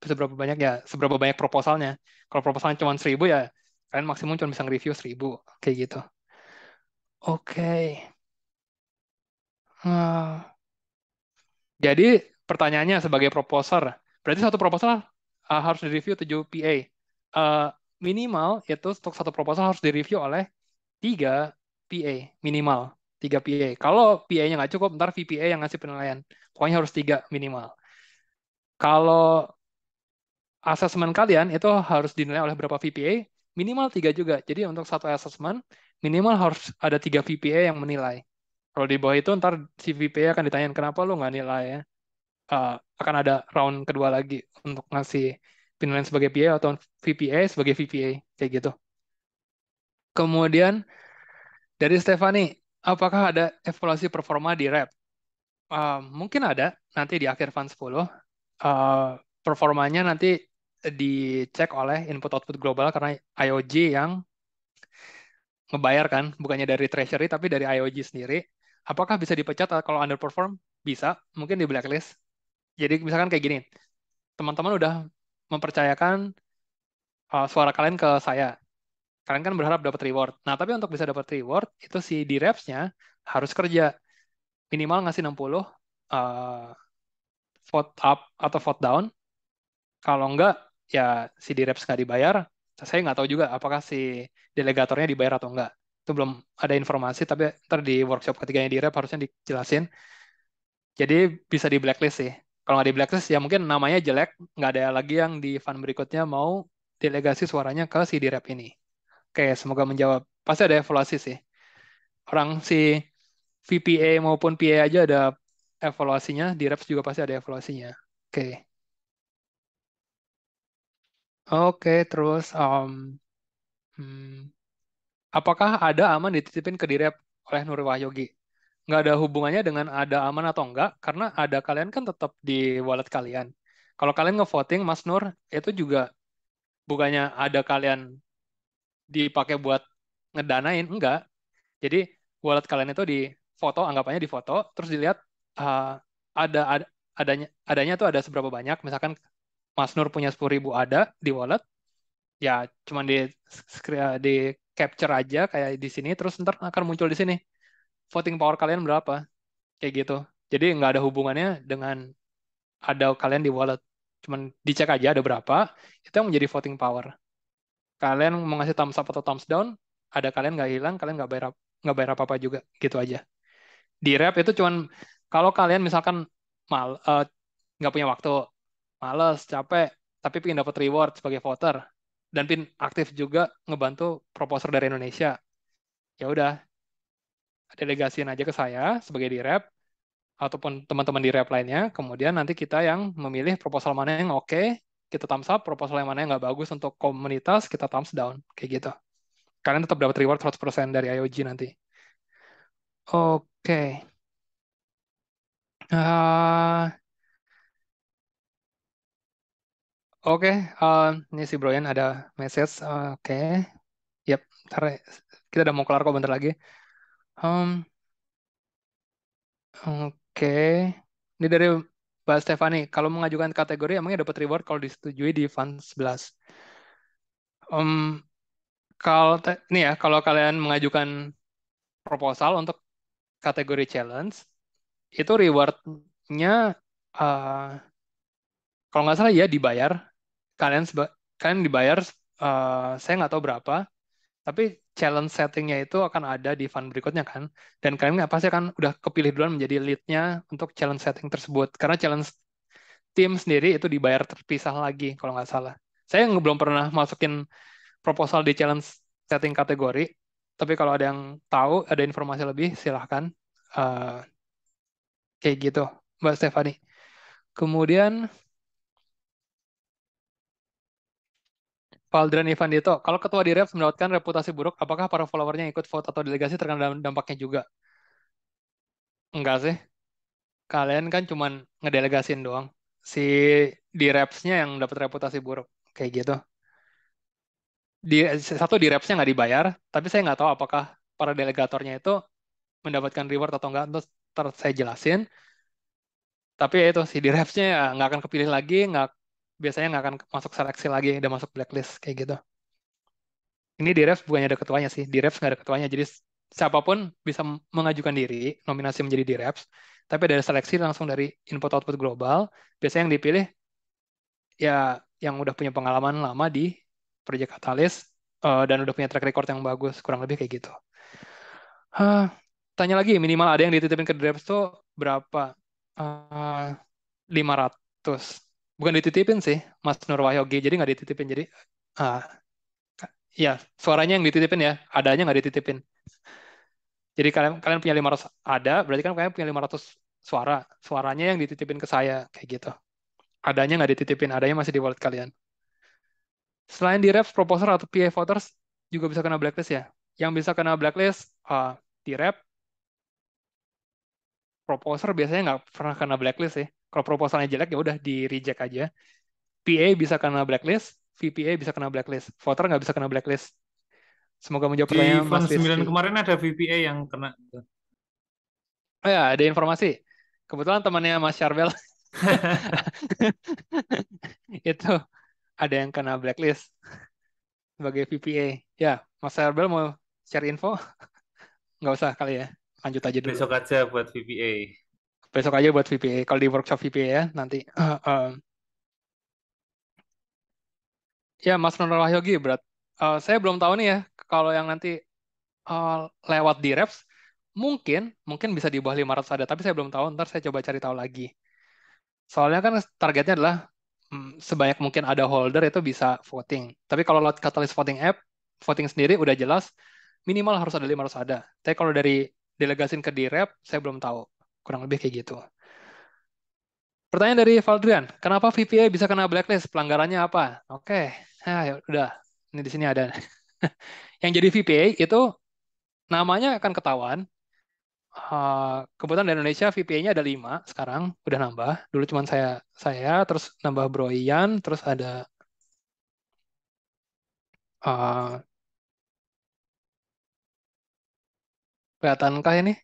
seberapa banyak ya, seberapa banyak proposalnya. Kalau proposalnya cuma seribu ya, kalian maksimum cuma bisa nge-review seribu, kayak gitu. Oke. Okay. Uh. Jadi pertanyaannya sebagai proposer, berarti satu proposal uh, harus di-review tujuh P A. Uh, minimal itu untuk satu proposal harus di-review oleh tiga P A minimal, tiga P A. Kalau P A-nya nggak cukup, ntar V P A yang ngasih penilaian. Pokoknya harus tiga minimal. Kalau asesmen kalian itu harus dinilai oleh berapa V P A, minimal tiga juga. Jadi untuk satu asesmen, minimal harus ada tiga V P A yang menilai. Kalau di bawah itu, ntar si V P A akan ditanyain, kenapa lu nggak nilai ya? Uh, akan ada round kedua lagi untuk ngasih penilaian sebagai P A atau V P A sebagai V P A, kayak gitu. Kemudian dari Stefani, apakah ada evaluasi performa di R A P? Uh, mungkin ada, nanti di akhir fund sepuluh. Uh, performanya nanti dicek oleh input-output global karena I O G yang ngebayar kan, bukannya dari treasury tapi dari I O G sendiri. Apakah bisa dipecat kalau underperform? Bisa, mungkin di blacklist. Jadi misalkan kayak gini, teman-teman udah mempercayakan uh, suara kalian ke saya. Kalian kan berharap dapat reward. Nah, tapi untuk bisa dapat reward, itu si di reps-nya harus kerja. Minimal ngasih enam puluh uh, vote up atau vote down. Kalau enggak, ya si di reps nggak dibayar. Saya nggak tahu juga apakah si delegatornya dibayar atau enggak. Itu belum ada informasi, tapi ntar di workshop ketiganya di rep harusnya dijelasin. Jadi bisa di blacklist sih. Kalau nggak di blacklist, ya mungkin namanya jelek, nggak ada lagi yang di fund berikutnya mau delegasi suaranya ke si di rep ini. Oke, semoga menjawab. Pasti ada evaluasi sih. Orang si V P A maupun P A aja ada evaluasinya, di reps juga pasti ada evaluasinya. Oke. Oke, terus um, hmm, apakah ada aman dititipin ke di rep oleh Nur Wahyogi? Nggak ada hubungannya dengan ada aman atau enggak, karena ada kalian kan tetap di wallet kalian. Kalau kalian ngevoting, Mas Nur, itu juga bukannya ada kalian dipakai buat ngedanain, enggak. Jadi wallet kalian itu di foto, anggapannya di foto, terus dilihat uh, ada, ada adanya adanya tuh ada seberapa banyak. Misalkan Mas Nur punya sepuluh ribu ada di wallet, ya cuman di di capture aja kayak di sini, terus ntar akan muncul di sini voting power kalian berapa, kayak gitu. Jadi nggak ada hubungannya dengan ada kalian di wallet, cuman dicek aja ada berapa, itu yang menjadi voting power. Kalian mau ngasih thumbs up atau thumbs down, ada kalian nggak hilang, kalian nggak bayar nggak bayar apa-apa juga, gitu aja. Di rep itu cuman, kalau kalian misalkan mal, uh, nggak punya waktu, males, capek, tapi pengen dapat reward sebagai voter, dan pin aktif juga ngebantu proposer dari Indonesia, ya udah, delegasiin aja ke saya sebagai di rep, ataupun teman-teman di rep lainnya, kemudian nanti kita yang memilih proposal mana yang oke, okay, kita thumbs up, proposal yang mana yang nggak bagus untuk komunitas, kita thumbs down, kayak gitu. Kalian tetap dapat reward seratus persen dari I O G nanti. Oke. Okay. Uh, Oke, okay. uh, ini si Brian ada message. Uh, Oke. Okay. Yap, ntar, kita udah mau kelar kok bentar lagi. Um, Oke. Okay. Ini dari Mbak Stefani, kalau mengajukan kategori emangnya dapat reward kalau disetujui di fund sebelas. Um, kalau ini ya, kalau kalian mengajukan proposal untuk kategori challenge, itu rewardnya uh, kalau nggak salah ya dibayar. Kalian kalian dibayar, uh, saya nggak tahu berapa, tapi challenge settingnya itu akan ada di fund berikutnya kan, dan kalian pasti akan udah kepilih duluan menjadi leadnya untuk challenge setting tersebut, karena challenge tim sendiri itu dibayar terpisah lagi kalau nggak salah. Saya belum pernah masukin proposal di challenge setting kategori, tapi kalau ada yang tahu, ada informasi lebih, silahkan. Uh, kayak gitu, Mbak Stefani. Kemudian, Valdran Ivandito, kalau ketua di reps mendapatkan reputasi buruk, apakah para followernya ikut vote atau delegasi terkena dampaknya juga? Enggak sih. Kalian kan cuman ngedelegasin doang. Si di reps-nya yang dapat reputasi buruk. Kayak gitu. Di, satu di reps-nya nggak dibayar, tapi saya nggak tahu apakah para delegatornya itu mendapatkan reward atau enggak. Terus, terus saya jelasin. Tapi ya itu, si di reps-nya ya nggak akan kepilih lagi, nggak biasanya nggak akan masuk seleksi lagi, udah masuk blacklist, kayak gitu. Ini di reps bukannya ada ketuanya sih, di reps nggak ada ketuanya, jadi siapapun bisa mengajukan diri, nominasi menjadi di reps, tapi ada seleksi langsung dari input-output global, biasanya yang dipilih, ya yang udah punya pengalaman lama di Project Catalyst, uh, dan udah punya track record yang bagus, kurang lebih kayak gitu. Uh, tanya lagi, minimal ada yang dititipin ke di reps tuh berapa? Uh, lima ratus. Bukan dititipin sih, Mas Nur Wahyogi. Jadi nggak dititipin. Jadi, uh, ya suaranya yang dititipin ya, adanya nggak dititipin. Jadi kalian kalian punya lima ratus ada, berarti kan kalian punya lima ratus suara. Suaranya yang dititipin ke saya, kayak gitu. Adanya nggak dititipin, adanya masih di wallet kalian. Selain di reps, proposer atau P A voters juga bisa kena blacklist ya. Yang bisa kena blacklist uh, di rep, proposer biasanya nggak pernah kena blacklist ya. Kalau proposalnya jelek ya udah di reject aja. P A bisa kena blacklist, V P A bisa kena blacklist, voter nggak bisa kena blacklist. Semoga menjawab pertanyaan Mas Rizky. Di event sembilan kemarin ada V P A yang kena. Oh ya, ada informasi. Kebetulan temannya Mas Syarbel. Itu ada yang kena blacklist sebagai V P A. Ya, Mas Syarbel mau share info? Nggak usah kali ya. Lanjut aja dulu. Besok aja buat V P A. Besok aja buat V P A. Kalau di workshop V P A ya nanti. Uh, uh. Ya, Mas Nurul Wahyogi berat. Uh, saya belum tahu nih ya, kalau yang nanti uh, lewat di reps, mungkin mungkin bisa di bawah lima ratus ada, tapi saya belum tahu, ntar saya coba cari tahu lagi. Soalnya kan targetnya adalah hmm, sebanyak mungkin ada holder itu bisa voting. Tapi kalau lewat Catalyst Voting App, voting sendiri udah jelas, minimal harus ada lima ratus ada. Tapi kalau dari delegasin ke direp, saya belum tahu. Kurang lebih kayak gitu. Pertanyaan dari Valdrian, kenapa V P A bisa kena blacklist? Pelanggarannya apa? Oke, nah, udah. Ini di sini ada. Yang jadi V P A itu namanya akan ketahuan. Kebetulan di Indonesia V P A-nya ada lima sekarang. Udah nambah. Dulu cuma saya, saya terus nambah Broian, terus ada... Uh, Kelihatankah ini?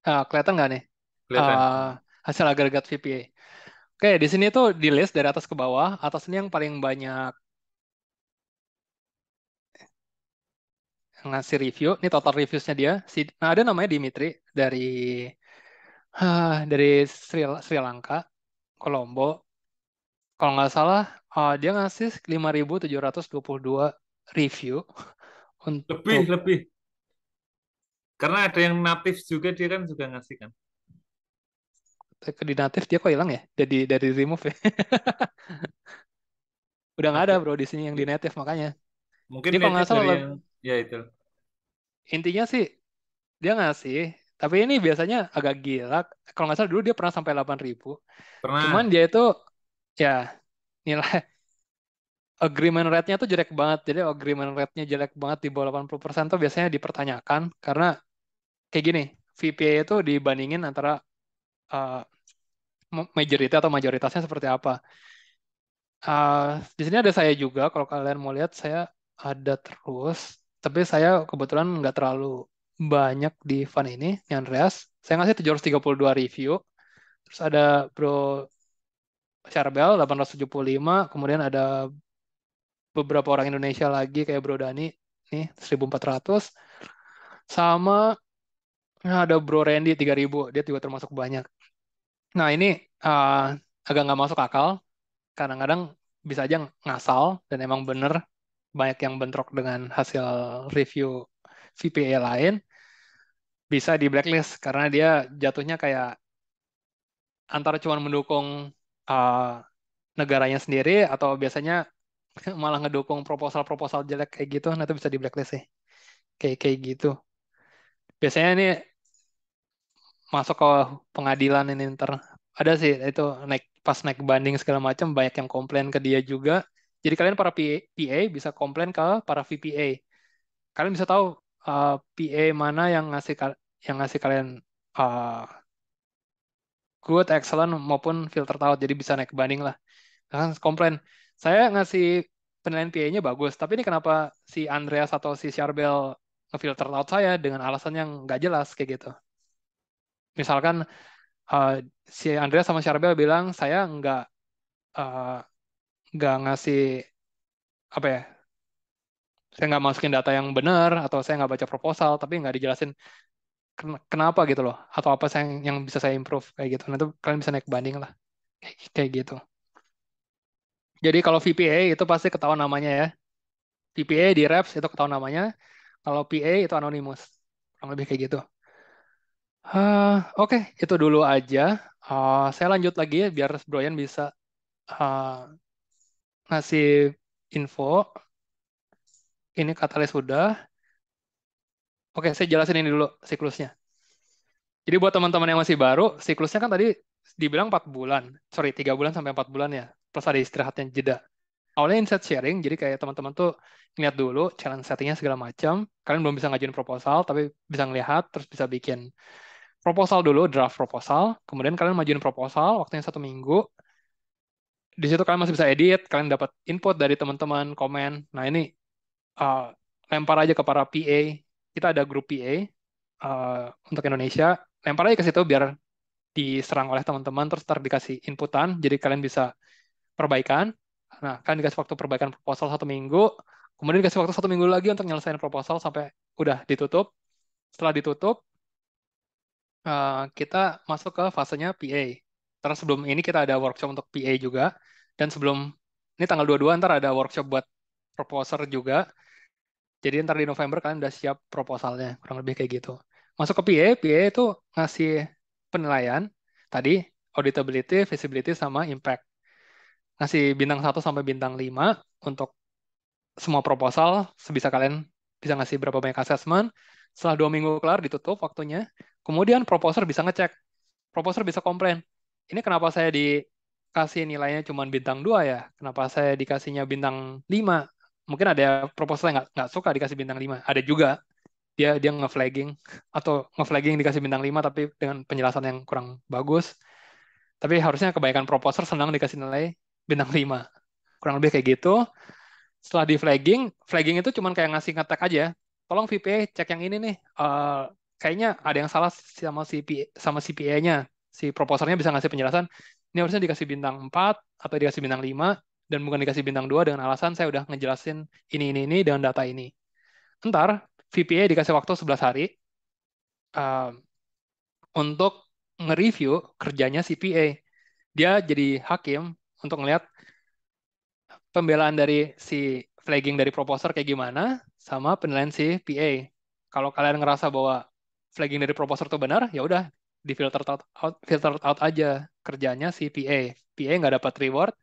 Ah, kelihatan nggak nih? Kelihatan. Uh, hasil agregat V P A. Oke, di sini tuh di list dari atas ke bawah. Atas ini yang paling banyak ngasih review. Ini total reviews-nya dia. Nah, ada namanya Dimitri dari uh, dari Sri, Sri Lanka, Kolombo. Kalau nggak salah, uh, dia ngasih lima ribu tujuh ratus dua puluh dua review. Untuk... lebih lebih karena ada yang native juga, dia kan juga ngasih kan. Di native dia kok hilang ya, jadi dari remove ya. Udah nggak ada bro di sini yang di native, makanya mungkin dia nggak salah yang... ya itu intinya sih dia ngasih, tapi ini biasanya agak gila. Kalau nggak salah dulu dia pernah sampai delapan ribu, cuman dia itu ya nilai agreement rate-nya tuh jelek banget. Jadi agreement rate-nya jelek banget di bawah delapan puluh persen tuh biasanya dipertanyakan. Karena kayak gini, V P A itu dibandingin antara uh, majority atau mayoritasnya seperti apa. Uh, di sini ada saya juga, kalau kalian mau lihat saya ada terus. Tapi saya kebetulan nggak terlalu banyak di fund ini, ini Andreas. Saya ngasih tujuh ratus tiga puluh dua review. Terus ada Bro Syarbel, delapan ratus tujuh puluh lima. Kemudian ada beberapa orang Indonesia lagi kayak Bro Dani nih seribu empat ratus, sama ada Bro Randy tiga ribu, dia juga termasuk banyak. Nah ini uh, agak nggak masuk akal, kadang-kadang bisa aja ngasal dan emang bener banyak yang bentrok dengan hasil review V P A lain, bisa di blacklist karena dia jatuhnya kayak antara cuma mendukung uh, negaranya sendiri atau biasanya malah ngedukung proposal-proposal jelek kayak gitu, nanti bisa di blacklist sih. Kayak kayak gitu. Biasanya ini masuk ke pengadilan ini ntar. Ada sih itu naik pas naik banding segala macam, banyak yang komplain ke dia juga. Jadi kalian para P A bisa komplain ke para V P A. Kalian bisa tahu uh, P A mana yang ngasih yang ngasih kalian uh, good, excellent maupun filter taut. Jadi bisa naik banding lah. Kalian komplain, saya ngasih penilaian P A-nya bagus, tapi ini kenapa si Andreas atau si Syarbel ngefilter out saya dengan alasan yang nggak jelas kayak gitu. Misalkan uh, si Andreas sama Syarbel bilang saya nggak uh, nggak ngasih apa ya, saya nggak masukin data yang benar atau saya nggak baca proposal, tapi nggak dijelasin ken kenapa gitu loh, atau apa saya, yang bisa saya improve kayak gitu. Nanti kalian bisa naik banding lah kayak gitu. Jadi kalau V P A itu pasti ketahuan namanya ya. V P A di reps itu ketahuan namanya. Kalau P A itu anonymous. Kurang lebih kayak gitu. Uh, Oke, okay. Itu dulu aja. Uh, saya lanjut lagi ya, biar Brian bisa uh, ngasih info. Ini Catalyst sudah. Oke, okay, saya jelasin ini dulu siklusnya. Jadi buat teman-teman yang masih baru, siklusnya kan tadi dibilang empat bulan. Sorry, tiga bulan sampai empat bulan ya. plus ada istirahatnya jeda. Awalnya insight sharing, jadi kayak teman-teman tuh ngeliat dulu challenge settingnya segala macam. Kalian belum bisa ngajuin proposal, tapi bisa ngelihat, terus bisa bikin proposal dulu, draft proposal. Kemudian kalian majuin proposal, waktunya satu minggu. Di situ kalian masih bisa edit, kalian dapat input dari teman-teman, komen. Nah ini uh, lempar aja ke para P A. Kita ada grup P A uh, untuk Indonesia. Lempar aja ke situ biar diserang oleh teman-teman, terus ntar dikasih inputan, jadi kalian bisa perbaikan. Nah, kalian dikasih waktu perbaikan proposal satu minggu, kemudian dikasih waktu satu minggu lagi untuk nyelesain proposal sampai udah ditutup. Setelah ditutup, kita masuk ke fasenya P A. Terus sebelum ini kita ada workshop untuk P A juga, dan sebelum, ini tanggal dua puluh dua ntar ada workshop buat proposer juga, jadi ntar di November kalian udah siap proposalnya, kurang lebih kayak gitu. Masuk ke P A, P A itu ngasih penilaian tadi, auditability, visibility, sama impact. Ngasih bintang satu sampai bintang lima untuk semua proposal, sebisa kalian bisa ngasih berapa banyak assessment. Setelah dua minggu kelar, ditutup waktunya. Kemudian proposer bisa ngecek. Proposer bisa komplain. Ini kenapa saya dikasih nilainya cuma bintang dua ya? Kenapa saya dikasihnya bintang lima? Mungkin ada proposer yang nggak suka dikasih bintang lima. Ada juga. dia dia nge-flagging atau nge-flagging dikasih bintang lima tapi dengan penjelasan yang kurang bagus. Tapi harusnya kebanyakan proposer senang dikasih nilai bintang lima. Kurang lebih kayak gitu. Setelah di-flagging, flagging itu cuman kayak ngasih nge-tag aja. Tolong V P A cek yang ini nih. Uh, kayaknya ada yang salah sama C P A-nya. Si proposernya bisa ngasih penjelasan, ini harusnya dikasih bintang empat atau dikasih bintang lima dan bukan dikasih bintang dua dengan alasan saya udah ngejelasin ini ini ini dengan data ini. Ntar V P A dikasih waktu sebelas hari uh, untuk nge-review kerjanya si P A. Dia jadi hakim untuk ngeliat pembelaan dari si flagging dari proposer kayak gimana sama penilaian si P A. Kalau kalian ngerasa bahwa flagging dari proposer itu benar, ya udah difilter out, filter out aja kerjanya si P A. P A nggak dapat reward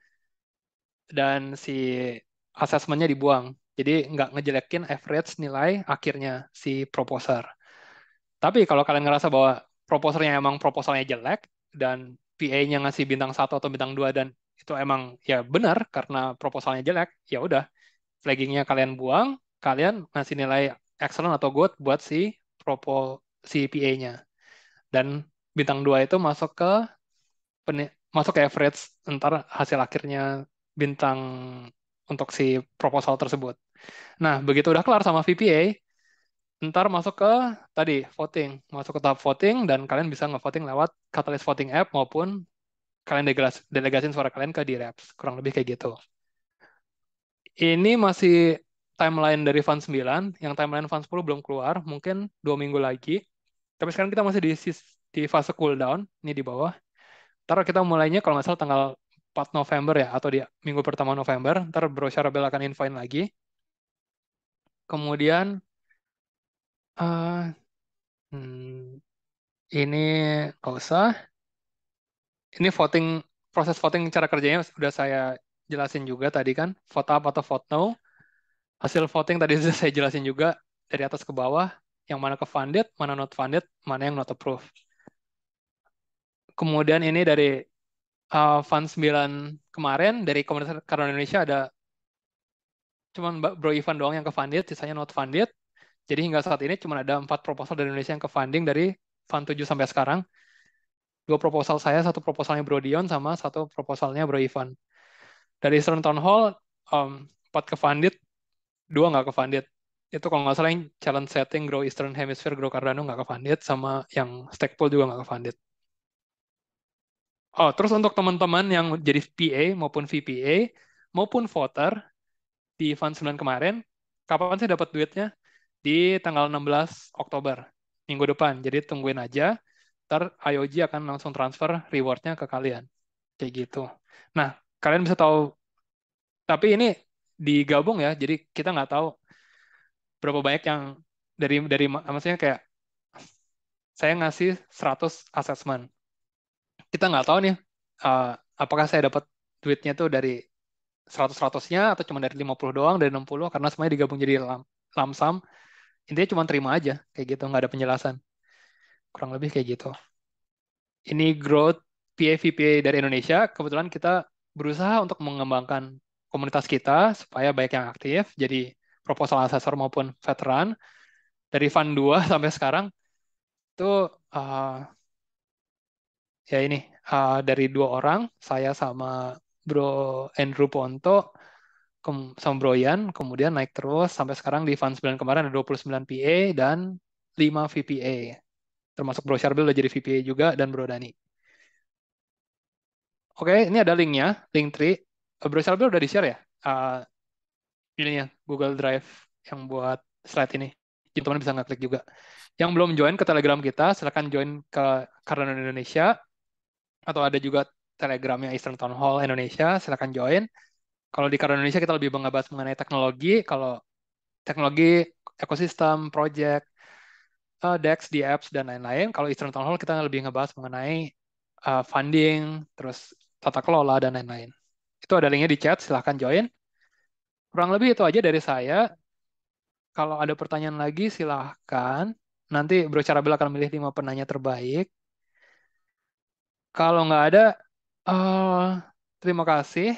dan si assessment-nya dibuang. Jadi nggak ngejelekin average nilai akhirnya si proposer. Tapi kalau kalian ngerasa bahwa proposernya emang proposalnya jelek, dan P A-nya ngasih bintang satu atau bintang dua, dan itu emang ya benar karena proposalnya jelek, ya udah, flaggingnya kalian buang, kalian ngasih nilai excellent atau good buat si propo, si P A-nya. Dan bintang dua itu masuk ke masuk ke average ntar hasil akhirnya bintang untuk si proposal tersebut. Nah, begitu udah kelar sama V P A, ntar masuk ke tadi voting, masuk ke tahap voting, dan kalian bisa ngevoting lewat Catalyst Voting App maupun kalian delegasin suara kalian ke D RAPS, kurang lebih kayak gitu. Ini masih timeline dari Fund sembilan, yang timeline Fund sepuluh belum keluar, mungkin dua minggu lagi. Tapi sekarang kita masih di, di fase cooldown, ini di bawah. Ntar kita mulainya kalau nggak salah tanggal empat November ya, atau di minggu pertama November, ntar Bro Syarabel akan invite lagi. Kemudian, uh, hmm, ini nggak usah. Ini voting, proses voting cara kerjanya udah saya jelasin juga tadi kan, vote up atau vote no. Hasil voting tadi sudah saya jelasin juga, dari atas ke bawah, yang mana ke funded, mana not funded, mana yang not approved. Kemudian ini dari Uh, Fund sembilan kemarin dari komunitas Cardano Indonesia ada cuman Bro Ivan doang yang ke funded, sisanya not funded. Jadi hingga saat ini cuma ada empat proposal dari Indonesia yang ke funding dari Fund tujuh sampai sekarang. Dua proposal saya, satu proposalnya Bro Dion sama satu proposalnya Bro Ivan. Dari Eastern Town Hall um, empat ke funded, dua nggak ke funded. Itu kalau nggak salah yang challenge setting Grow Eastern Hemisphere, Grow Cardano nggak ke funded, sama yang Stack Pool juga nggak ke funded. Oh, terus untuk teman-teman yang jadi P A maupun V P A maupun voter di Fund sembilan kemarin, kapan sih dapat duitnya? Di tanggal enam belas Oktober, minggu depan. Jadi tungguin aja, ntar I O G akan langsung transfer rewardnya ke kalian. Kayak gitu. Nah, kalian bisa tahu, tapi ini digabung ya, jadi kita nggak tahu berapa banyak yang dari, dari maksudnya kayak, saya ngasih seratus assessment. Kita nggak tahu nih, uh, apakah saya dapat duitnya itu dari seratus-seratusnya, atau cuma dari lima puluh doang, dari enam puluh, karena semuanya digabung jadi lamsam. Intinya cuma terima aja, kayak gitu, nggak ada penjelasan. Kurang lebih kayak gitu. Ini growth P A V P A dari Indonesia, kebetulan kita berusaha untuk mengembangkan komunitas kita supaya baik yang aktif, jadi proposal asesor maupun veteran, dari fund dua sampai sekarang, itu uh, ya ini, uh, dari dua orang, saya sama Bro Andrew Ponto, sama Bro Ian, kemudian naik terus, sampai sekarang di fund sembilan kemarin ada dua puluh sembilan P A dan lima V P A, termasuk Bro Syarbil udah jadi V P A juga, dan Bro Dani. Oke, ini ada linknya, link tree. Bro Syarbil udah di-share ya? Uh, ininya, Google Drive yang buat slide ini. Jadi teman bisa ngeklik juga. Yang belum join ke Telegram kita, silahkan join ke Cardano Indonesia. Atau ada juga Telegramnya Eastern Town Hall Indonesia, silahkan join. Kalau di Cardano Indonesia kita lebih ngebahas mengenai teknologi. Kalau teknologi, ekosistem, project, uh, D E X, D apps, dan lain-lain. Kalau Eastern Town Hall kita lebih ngebahas mengenai uh, funding, terus tata kelola, dan lain-lain. Itu ada linknya di chat, silahkan join. Kurang lebih itu aja dari saya. Kalau ada pertanyaan lagi, silahkan. Nanti Bro Syarbil akan milih lima penanya terbaik. Kalau nggak ada, uh, terima kasih.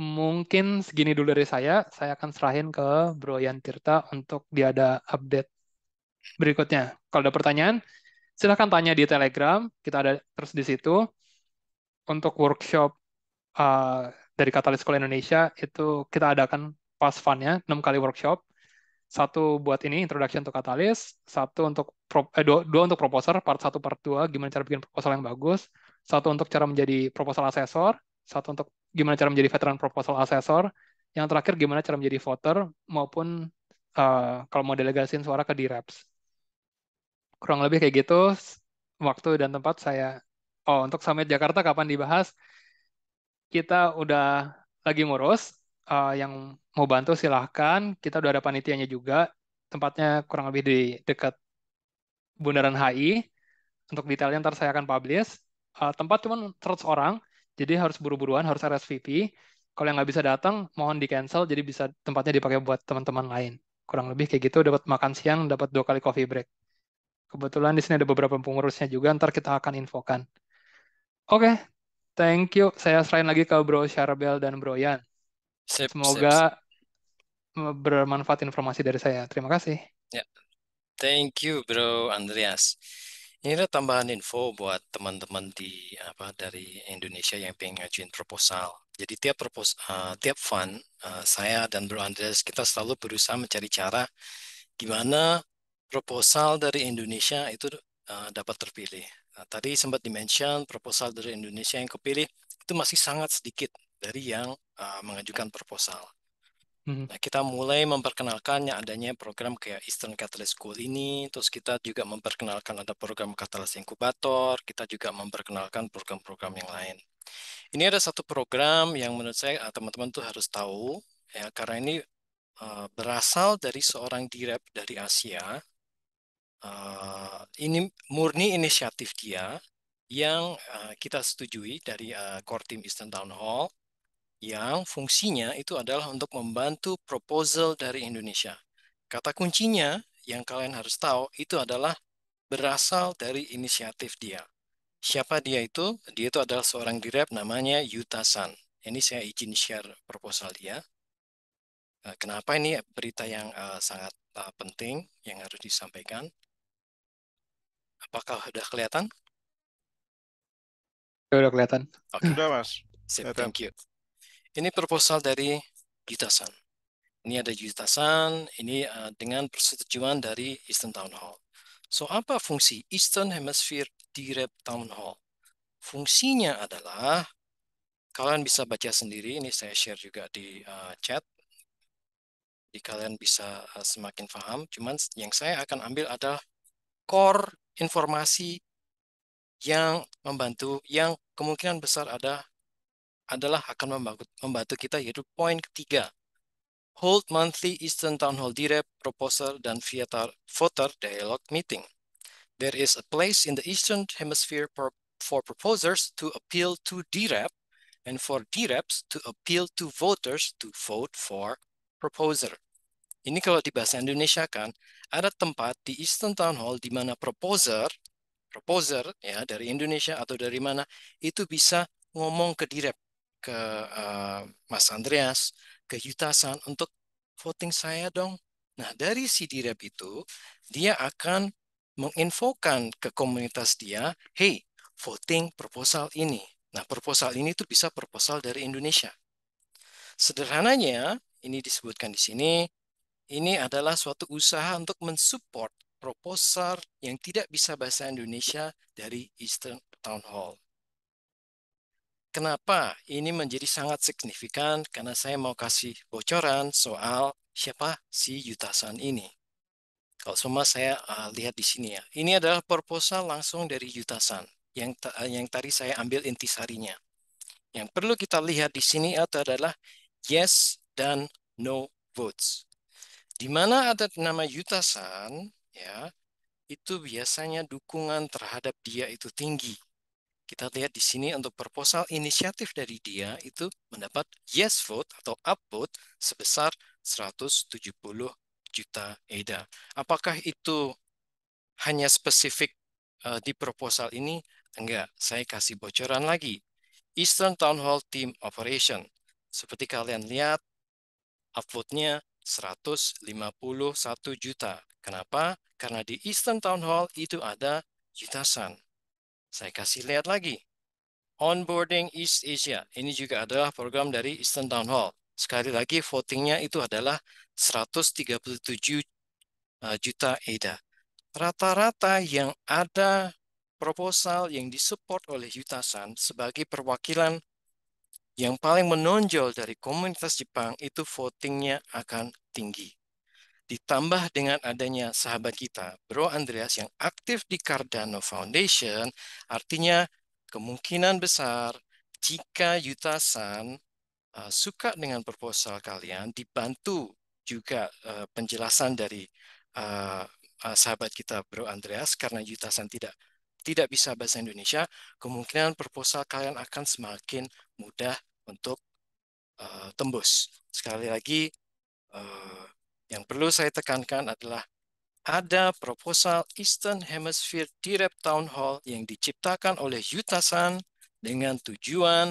Mungkin segini dulu dari saya. Saya akan serahin ke Bro Yan Tirta untuk dia ada update berikutnya. Kalau ada pertanyaan, silahkan tanya di Telegram. Kita ada terus di situ. Untuk workshop uh, dari Catalyst School Indonesia, itu kita adakan pas fun-nya, enam kali workshop. Satu buat ini, introduction to Catalyst. Satu untuk pro, eh, dua, dua untuk proposer, part satu, part dua, gimana cara bikin proposal yang bagus. Satu untuk cara menjadi proposal assessor. Satu untuk gimana cara menjadi veteran proposal assessor. Yang terakhir, gimana cara menjadi voter, maupun uh, kalau mau delegasiin suara ke D reps. Kurang lebih kayak gitu, waktu dan tempat saya. Oh, untuk Summit Jakarta kapan dibahas? Kita udah lagi ngurus, uh, yang mau bantu silahkan, kita udah ada panitianya juga, tempatnya kurang lebih di dekat Bundaran H I, untuk detailnya ntar saya akan publish, uh, tempat cuma seratus orang, jadi harus buru-buruan, harus R S V P, kalau yang nggak bisa datang, mohon di cancel, jadi bisa tempatnya dipakai buat teman-teman lain, kurang lebih kayak gitu, dapat makan siang, dapat dua kali coffee break, kebetulan di sini ada beberapa pengurusnya juga, ntar kita akan infokan. Oke, okay. Thank you. Saya serahin lagi ke Bro Syarbil dan Bro Yan. Sip, Semoga sip. bermanfaat informasi dari saya. Terima kasih. Ya, yeah. Thank you, Bro Andreas. Ini ada tambahan info buat teman-teman di apa dari Indonesia yang pengen ngajuin proposal. Jadi tiap proposal, uh, tiap fund, uh, saya dan Bro Andreas kita selalu berusaha mencari cara gimana proposal dari Indonesia itu uh, dapat terpilih. Nah, tadi sempat dimention proposal dari Indonesia yang kepilih itu masih sangat sedikit dari yang uh, mengajukan proposal. Mm-hmm. Nah, kita mulai memperkenalkan yang adanya program kayak Eastern Catalyst School ini, terus kita juga memperkenalkan ada program Catalyst Incubator, kita juga memperkenalkan program-program yang lain. Ini ada satu program yang menurut saya teman-teman tuh harus tahu, ya, karena ini uh, berasal dari seorang D rep dari Asia. Uh, ini murni inisiatif dia yang uh, kita setujui dari uh, core team Eastern Town Hall yang fungsinya itu adalah untuk membantu proposal dari Indonesia. Kata kuncinya yang kalian harus tahu itu adalah berasal dari inisiatif dia. Siapa dia itu? Dia itu adalah seorang D rep namanya Yuta San. Ini saya izin share proposal dia. Uh, kenapa ini berita yang uh, sangat uh, penting yang harus disampaikan. Apakah sudah kelihatan? Sudah kelihatan. Oke. Sudah, Mas. Sip, thank you. Ini proposal dari Yuta San. Ini ada Yuta San, ini uh, dengan persetujuan dari Eastern Town Hall. So, apa fungsi Eastern Hemisphere D rep Town Hall? Fungsinya adalah, kalian bisa baca sendiri, ini saya share juga di uh, chat. Jadi kalian bisa uh, semakin paham, cuman yang saya akan ambil adalah core informasi yang membantu, yang kemungkinan besar ada adalah akan membantu, membantu kita, yaitu poin ketiga. Hold monthly Eastern Town Hall D rep, proposer, dan voter dialogue meeting. There is a place in the Eastern Hemisphere for proposers to appeal to D rep and for D reps to appeal to voters to vote for proposer. Ini kalau di bahasa Indonesia kan, ada tempat di Eastern Town Hall di mana proposer, proposer ya dari Indonesia atau dari mana, itu bisa ngomong ke D rep. ke uh, Mas Andreas, ke Yutasan untuk voting saya dong. Nah, dari si D RAP itu, dia akan menginfokan ke komunitas dia, hey, voting proposal ini. Nah, proposal ini tuh bisa proposal dari Indonesia. Sederhananya, ini disebutkan di sini, ini adalah suatu usaha untuk mensupport proposal yang tidak bisa bahasa Indonesia dari Eastern Town Hall. Kenapa ini menjadi sangat signifikan? Karena saya mau kasih bocoran soal siapa si Yutasan ini. Kalau semua saya uh, lihat di sini ya. Ini adalah proposal langsung dari Yutasan yang yang tadi saya ambil intisarinya. Yang perlu kita lihat di sini itu adalah yes dan no votes. Di mana ada nama Yutasan ya, itu biasanya dukungan terhadap dia itu tinggi. Kita lihat di sini untuk proposal inisiatif dari dia itu mendapat yes vote atau upvote sebesar seratus tujuh puluh juta E D A. Apakah itu hanya spesifik uh, di proposal ini? Enggak, saya kasih bocoran lagi. Eastern Town Hall Team Operation. Seperti kalian lihat, upvote-nya seratus lima puluh satu juta. Kenapa? Karena di Eastern Town Hall itu ada Yutasan. Saya kasih lihat lagi. Onboarding East Asia. Ini juga adalah program dari Eastern Town Hall. Sekali lagi, votingnya itu adalah seratus tiga puluh tujuh juta E D A. Rata-rata yang ada proposal yang disupport oleh Yutasan sebagai perwakilan yang paling menonjol dari komunitas Jepang itu votingnya akan tinggi. Ditambah dengan adanya sahabat kita, Bro Andreas, yang aktif di Cardano Foundation, artinya kemungkinan besar jika Yutasan uh, suka dengan proposal kalian, dibantu juga uh, penjelasan dari uh, uh, sahabat kita, Bro Andreas, karena Yutasan tidak, tidak bisa bahasa Indonesia, kemungkinan proposal kalian akan semakin mudah untuk uh, tembus. Sekali lagi, uh, yang perlu saya tekankan adalah ada proposal Eastern Hemisphere D RAP Town Hall yang diciptakan oleh Yutasan dengan tujuan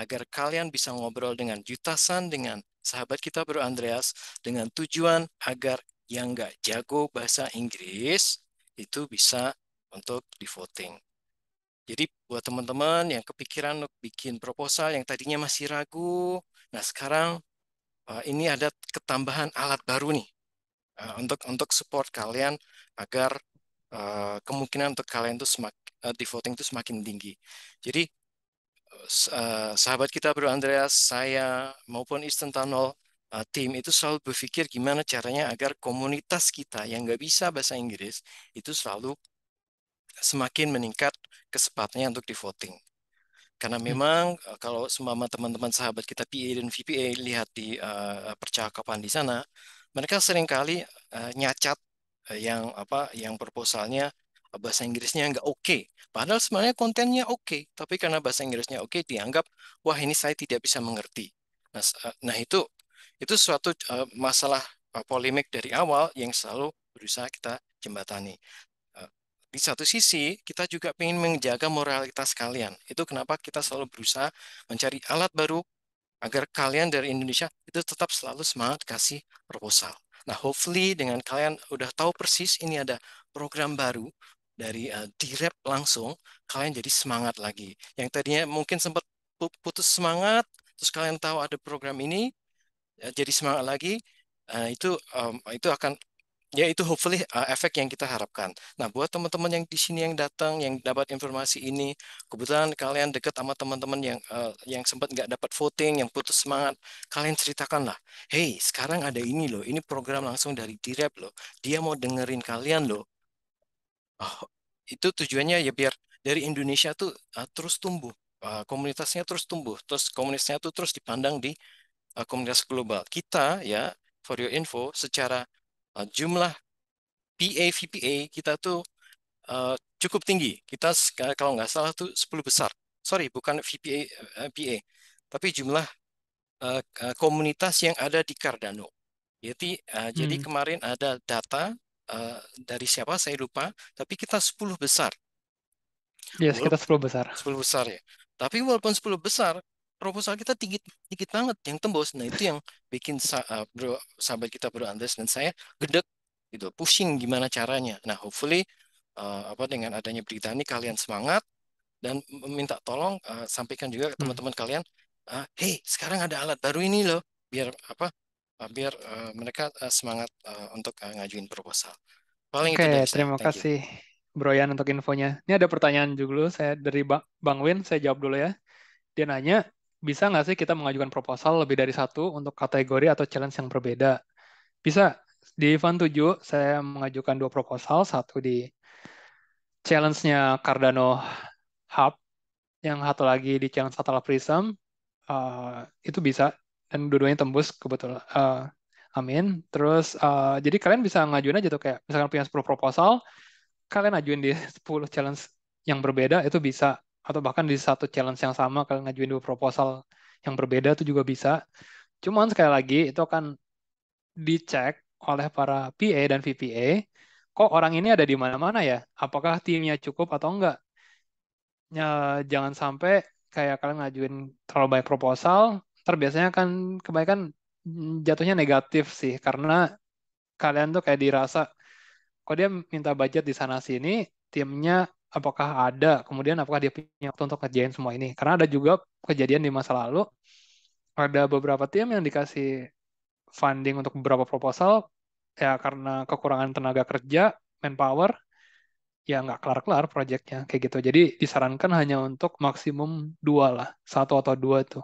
agar kalian bisa ngobrol dengan Yutasan, dengan sahabat kita Bro Andreas, dengan tujuan agar yang nggak jago bahasa Inggris itu bisa untuk di voting. Jadi buat teman-teman yang kepikiran bikin proposal yang tadinya masih ragu, nah sekarang ini ada ketambahan alat baru nih untuk untuk support kalian agar uh, kemungkinan untuk kalian tuh semak, uh, di voting itu semakin tinggi. Jadi uh, sahabat kita Bro Andreas, saya maupun Eastern Tunnel uh, tim itu selalu berpikir gimana caranya agar komunitas kita yang nggak bisa bahasa Inggris itu selalu semakin meningkat kesempatannya untuk di voting. Karena memang hmm. kalau semama teman-teman sahabat kita P A dan V P A lihat di uh, percakapan di sana, mereka seringkali uh, nyacat uh, yang apa yang proposalnya uh, bahasa Inggrisnya nggak oke. Okay. Padahal sebenarnya kontennya oke, okay, tapi karena bahasa Inggrisnya oke okay, dianggap wah ini saya tidak bisa mengerti. Nah, uh, nah itu itu suatu uh, masalah uh, polemik dari awal yang selalu berusaha kita jembatani. Di satu sisi, kita juga ingin menjaga moralitas kalian. Itu kenapa kita selalu berusaha mencari alat baru agar kalian dari Indonesia itu tetap selalu semangat kasih proposal. Nah, hopefully dengan kalian udah tahu persis ini ada program baru dari uh, D RAP langsung, kalian jadi semangat lagi. Yang tadinya mungkin sempat putus semangat, terus kalian tahu ada program ini, uh, jadi semangat lagi, uh, itu um, itu akan... Ya, itu hopefully uh, efek yang kita harapkan. Nah, buat teman-teman yang di sini yang datang, yang dapat informasi ini, kebetulan kalian dekat sama teman-teman yang uh, yang sempat nggak dapat voting, yang putus semangat, kalian ceritakanlah, hey, sekarang ada ini loh, ini program langsung dari D RAP loh, dia mau dengerin kalian loh. Oh, itu tujuannya ya biar dari Indonesia tuh uh, terus tumbuh, uh, komunitasnya terus tumbuh, terus komunitasnya tuh terus dipandang di uh, komunitas global. Kita ya, for your info, secara Uh, jumlah P A V P A kita tuh uh, cukup tinggi. Kita kalau nggak salah tuh sepuluh besar. Sorry, bukan V P A, uh, P A. Tapi jumlah uh, komunitas yang ada di Cardano. Jadi, uh, hmm. jadi kemarin ada data uh, dari siapa, saya lupa. Tapi kita sepuluh besar. Yes, walaupun, kita sepuluh besar. sepuluh besar ya. Tapi walaupun sepuluh besar, proposal kita dikit dikit banget yang tembus. Nah itu yang bikin sa uh, bro, sahabat kita Bro Andres dan saya gedek gitu, pushing gimana caranya. Nah hopefully uh, apa dengan adanya berita ini kalian semangat dan minta tolong uh, sampaikan juga ke teman-teman hmm. kalian, uh, hey sekarang ada alat baru ini loh, biar apa uh, biar uh, mereka uh, semangat uh, untuk uh, ngajuin proposal. Paling okay, itu terima Thank kasih you. Bro Yan untuk infonya. Ini ada pertanyaan juga dulu saya dari Bang Win, saya jawab dulu ya. Dia nanya, bisa nggak sih kita mengajukan proposal lebih dari satu untuk kategori atau challenge yang berbeda? Bisa. Di event tujuh, saya mengajukan dua proposal. Satu di challenge-nya Cardano Hub, yang satu lagi di challenge Atala Prism. Uh, itu bisa. Dan dua-duanya tembus, kebetulan. Uh, amin. Terus, uh, jadi kalian bisa ngajuin aja tuh. Kayak misalkan punya sepuluh proposal, kalian ajuin di sepuluh challenge yang berbeda, itu bisa. Atau bahkan di satu challenge yang sama kalian ngajuin dua proposal yang berbeda itu juga bisa. Cuman sekali lagi itu akan dicek oleh para P A dan V P A, kok orang ini ada di mana-mana ya? Apakah timnya cukup atau enggak? Ya, jangan sampai kayak kalian ngajuin terlalu banyak proposal, ntar biasanya kan kebaikan jatuhnya negatif sih, karena kalian tuh kayak dirasa, kok dia minta budget di sana-sini, timnya apakah ada, kemudian apakah dia punya waktu untuk kerjain semua ini. Karena ada juga kejadian di masa lalu, ada beberapa tim yang dikasih funding untuk beberapa proposal, ya karena kekurangan tenaga kerja, manpower, ya nggak kelar-kelar proyeknya, kayak gitu. Jadi disarankan hanya untuk maksimum dua lah, satu atau dua itu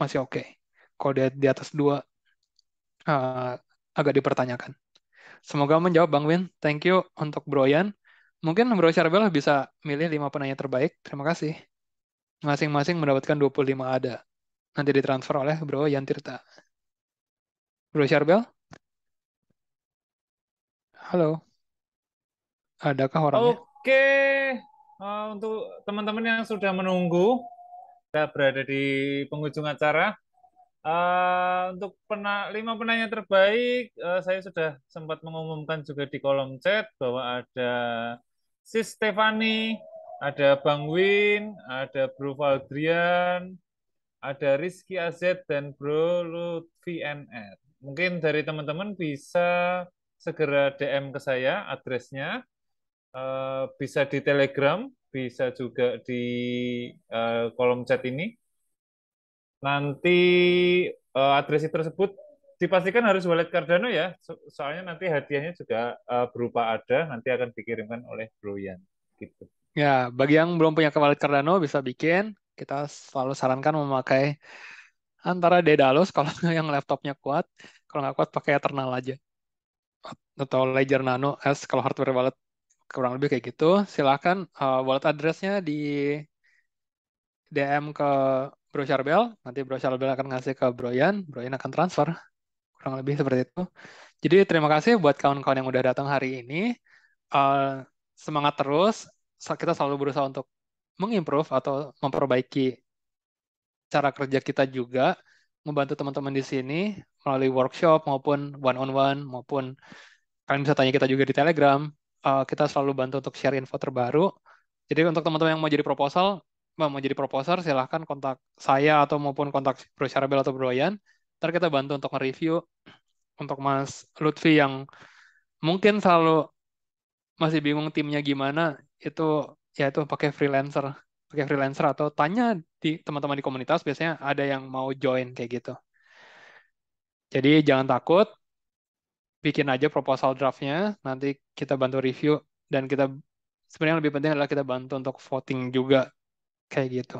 masih oke. Okay. Kalau dia di atas dua, uh, agak dipertanyakan. Semoga menjawab Bang Win, thank you untuk Bro Yan. Mungkin Bro Syarbel bisa milih lima penanya terbaik. Terima kasih. Masing-masing mendapatkan dua puluh lima ada. Nanti ditransfer oleh Bro Yantirta. Bro Syarbel? Halo. Adakah orangnya? Oke. Uh, untuk teman-teman yang sudah menunggu, kita berada di penghujung acara. Uh, untuk pena, lima penanya terbaik, uh, saya sudah sempat mengumumkan juga di kolom chat bahwa ada Sis Stefani, ada Bang Win, ada Bro Valdrian, ada Rizky A Z, dan Bro Lutfi N R. Mungkin dari teman-teman bisa segera D M ke saya address-nya. Uh, bisa di Telegram, bisa juga di uh, kolom chat ini. Nanti uh, address tersebut dipastikan harus wallet Cardano ya, so soalnya nanti hadiahnya juga uh, berupa ada, nanti akan dikirimkan oleh Bro Yan. Gitu. Ya, bagi yang belum punya wallet Cardano bisa bikin, kita selalu sarankan memakai antara Daedalus kalau yang laptopnya kuat, kalau nggak kuat pakai Eternal aja. Atau Ledger Nano S kalau hardware wallet, kurang lebih kayak gitu. Silahkan uh, wallet address-nya di D M ke Bro Syarbel, nanti Bro Syarbel akan ngasih ke Bro Yan, Bro Yan akan transfer. Kurang lebih seperti itu. Jadi terima kasih buat kawan-kawan yang udah datang hari ini. Uh, semangat terus, kita selalu berusaha untuk mengimprove atau memperbaiki cara kerja kita juga, membantu teman-teman di sini melalui workshop maupun one-on-one, maupun kalian bisa tanya kita juga di Telegram. Uh, kita selalu bantu untuk share info terbaru. Jadi untuk teman-teman yang mau jadi proposal, mau jadi proposer, silahkan kontak saya atau maupun kontak Bro Syarbel atau Bro Yan. Ntar kita bantu untuk nge-review untuk Mas Lutfi yang mungkin selalu masih bingung timnya gimana, itu ya itu pakai freelancer. Pakai freelancer atau tanya di teman-teman di komunitas, biasanya ada yang mau join kayak gitu. Jadi jangan takut, bikin aja proposal draftnya, nanti kita bantu review, dan kita sebenarnya lebih penting adalah kita bantu untuk voting juga. Kayak gitu.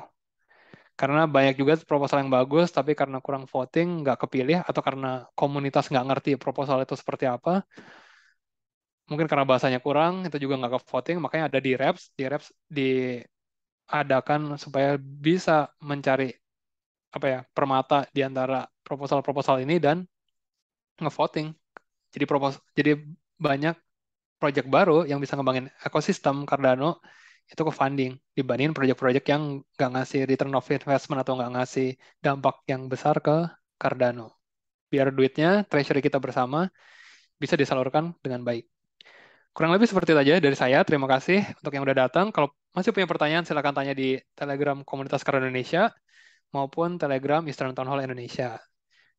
Karena banyak juga proposal yang bagus, tapi karena kurang voting, nggak kepilih, atau karena komunitas nggak ngerti proposal itu seperti apa. Mungkin karena bahasanya kurang, itu juga nggak ke voting, makanya ada di reps, di reps diadakan supaya bisa mencari apa ya permata di antara proposal-proposal ini dan ngevoting. Jadi proposal, jadi banyak project baru yang bisa ngembangin ekosistem Cardano itu ke funding dibandingin proyek-proyek yang nggak ngasih return of investment atau nggak ngasih dampak yang besar ke Cardano. Biar duitnya, treasury kita bersama, bisa disalurkan dengan baik. Kurang lebih seperti itu aja dari saya. Terima kasih untuk yang udah datang. Kalau masih punya pertanyaan, silahkan tanya di Telegram Komunitas Cardano Indonesia. maupun Telegram Eastern Town Hall Indonesia.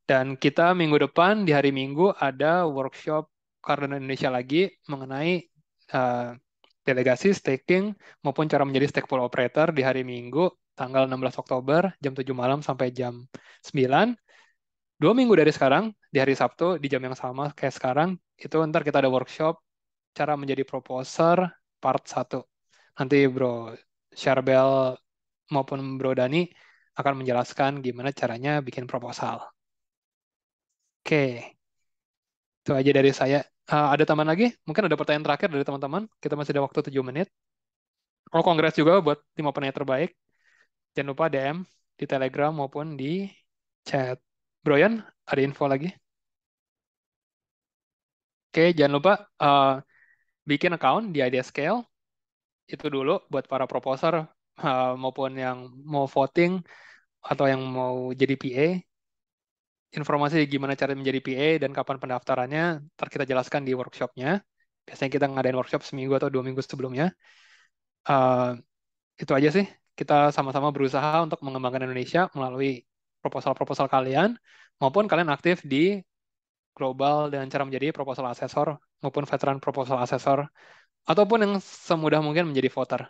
Dan kita minggu depan di hari Minggu ada workshop Cardano Indonesia lagi mengenai uh, delegasi, staking, maupun cara menjadi stake pool operator di hari Minggu tanggal enam belas Oktober jam tujuh malam sampai jam sembilan. Dua minggu dari sekarang, di hari Sabtu, di jam yang sama kayak sekarang, itu ntar kita ada workshop cara menjadi proposer part satu. Nanti Bro Syarbel maupun Bro Dani akan menjelaskan gimana caranya bikin proposal. Oke, itu aja dari saya. Uh, ada tambahan lagi? Mungkin ada pertanyaan terakhir dari teman-teman. Kita masih ada waktu tujuh menit. Kalau kongres juga buat lima penanya terbaik. Jangan lupa D M di Telegram maupun di chat. Broyan, ada info lagi? Oke, jangan lupa uh, bikin account di IdeaScale. Itu dulu buat para proposer uh, maupun yang mau voting atau yang mau jadi P A. Informasi gimana cara menjadi P A dan kapan pendaftarannya ntar kita jelaskan di workshopnya. Biasanya kita ngadain workshop seminggu atau dua minggu sebelumnya. Uh, itu aja sih. Kita sama-sama berusaha untuk mengembangkan Indonesia melalui proposal-proposal kalian, maupun kalian aktif di global dengan cara menjadi proposal assessor maupun veteran proposal assessor, ataupun yang semudah mungkin menjadi voter.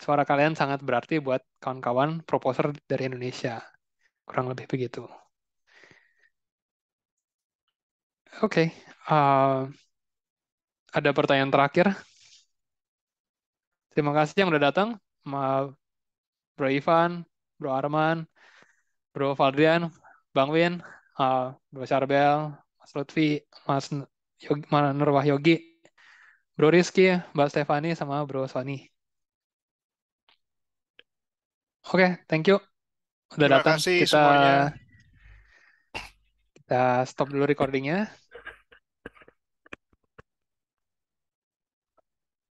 Suara kalian sangat berarti buat kawan-kawan proposer dari Indonesia. Kurang lebih begitu. Oke. Okay. Uh, ada pertanyaan terakhir. Terima kasih yang udah datang. Bro Ivan, Bro Arman, Bro Valdrian, Bang Win, uh, Bro Syarbel, Mas Lutfi, Mas Yogi, Nur Wahyogi, Bro Rizky, Mbak Stefani, sama Bro Sony. Oke, okay, thank you. Udah datang. Terima kasih kita, semuanya. Kita stop dulu recordingnya.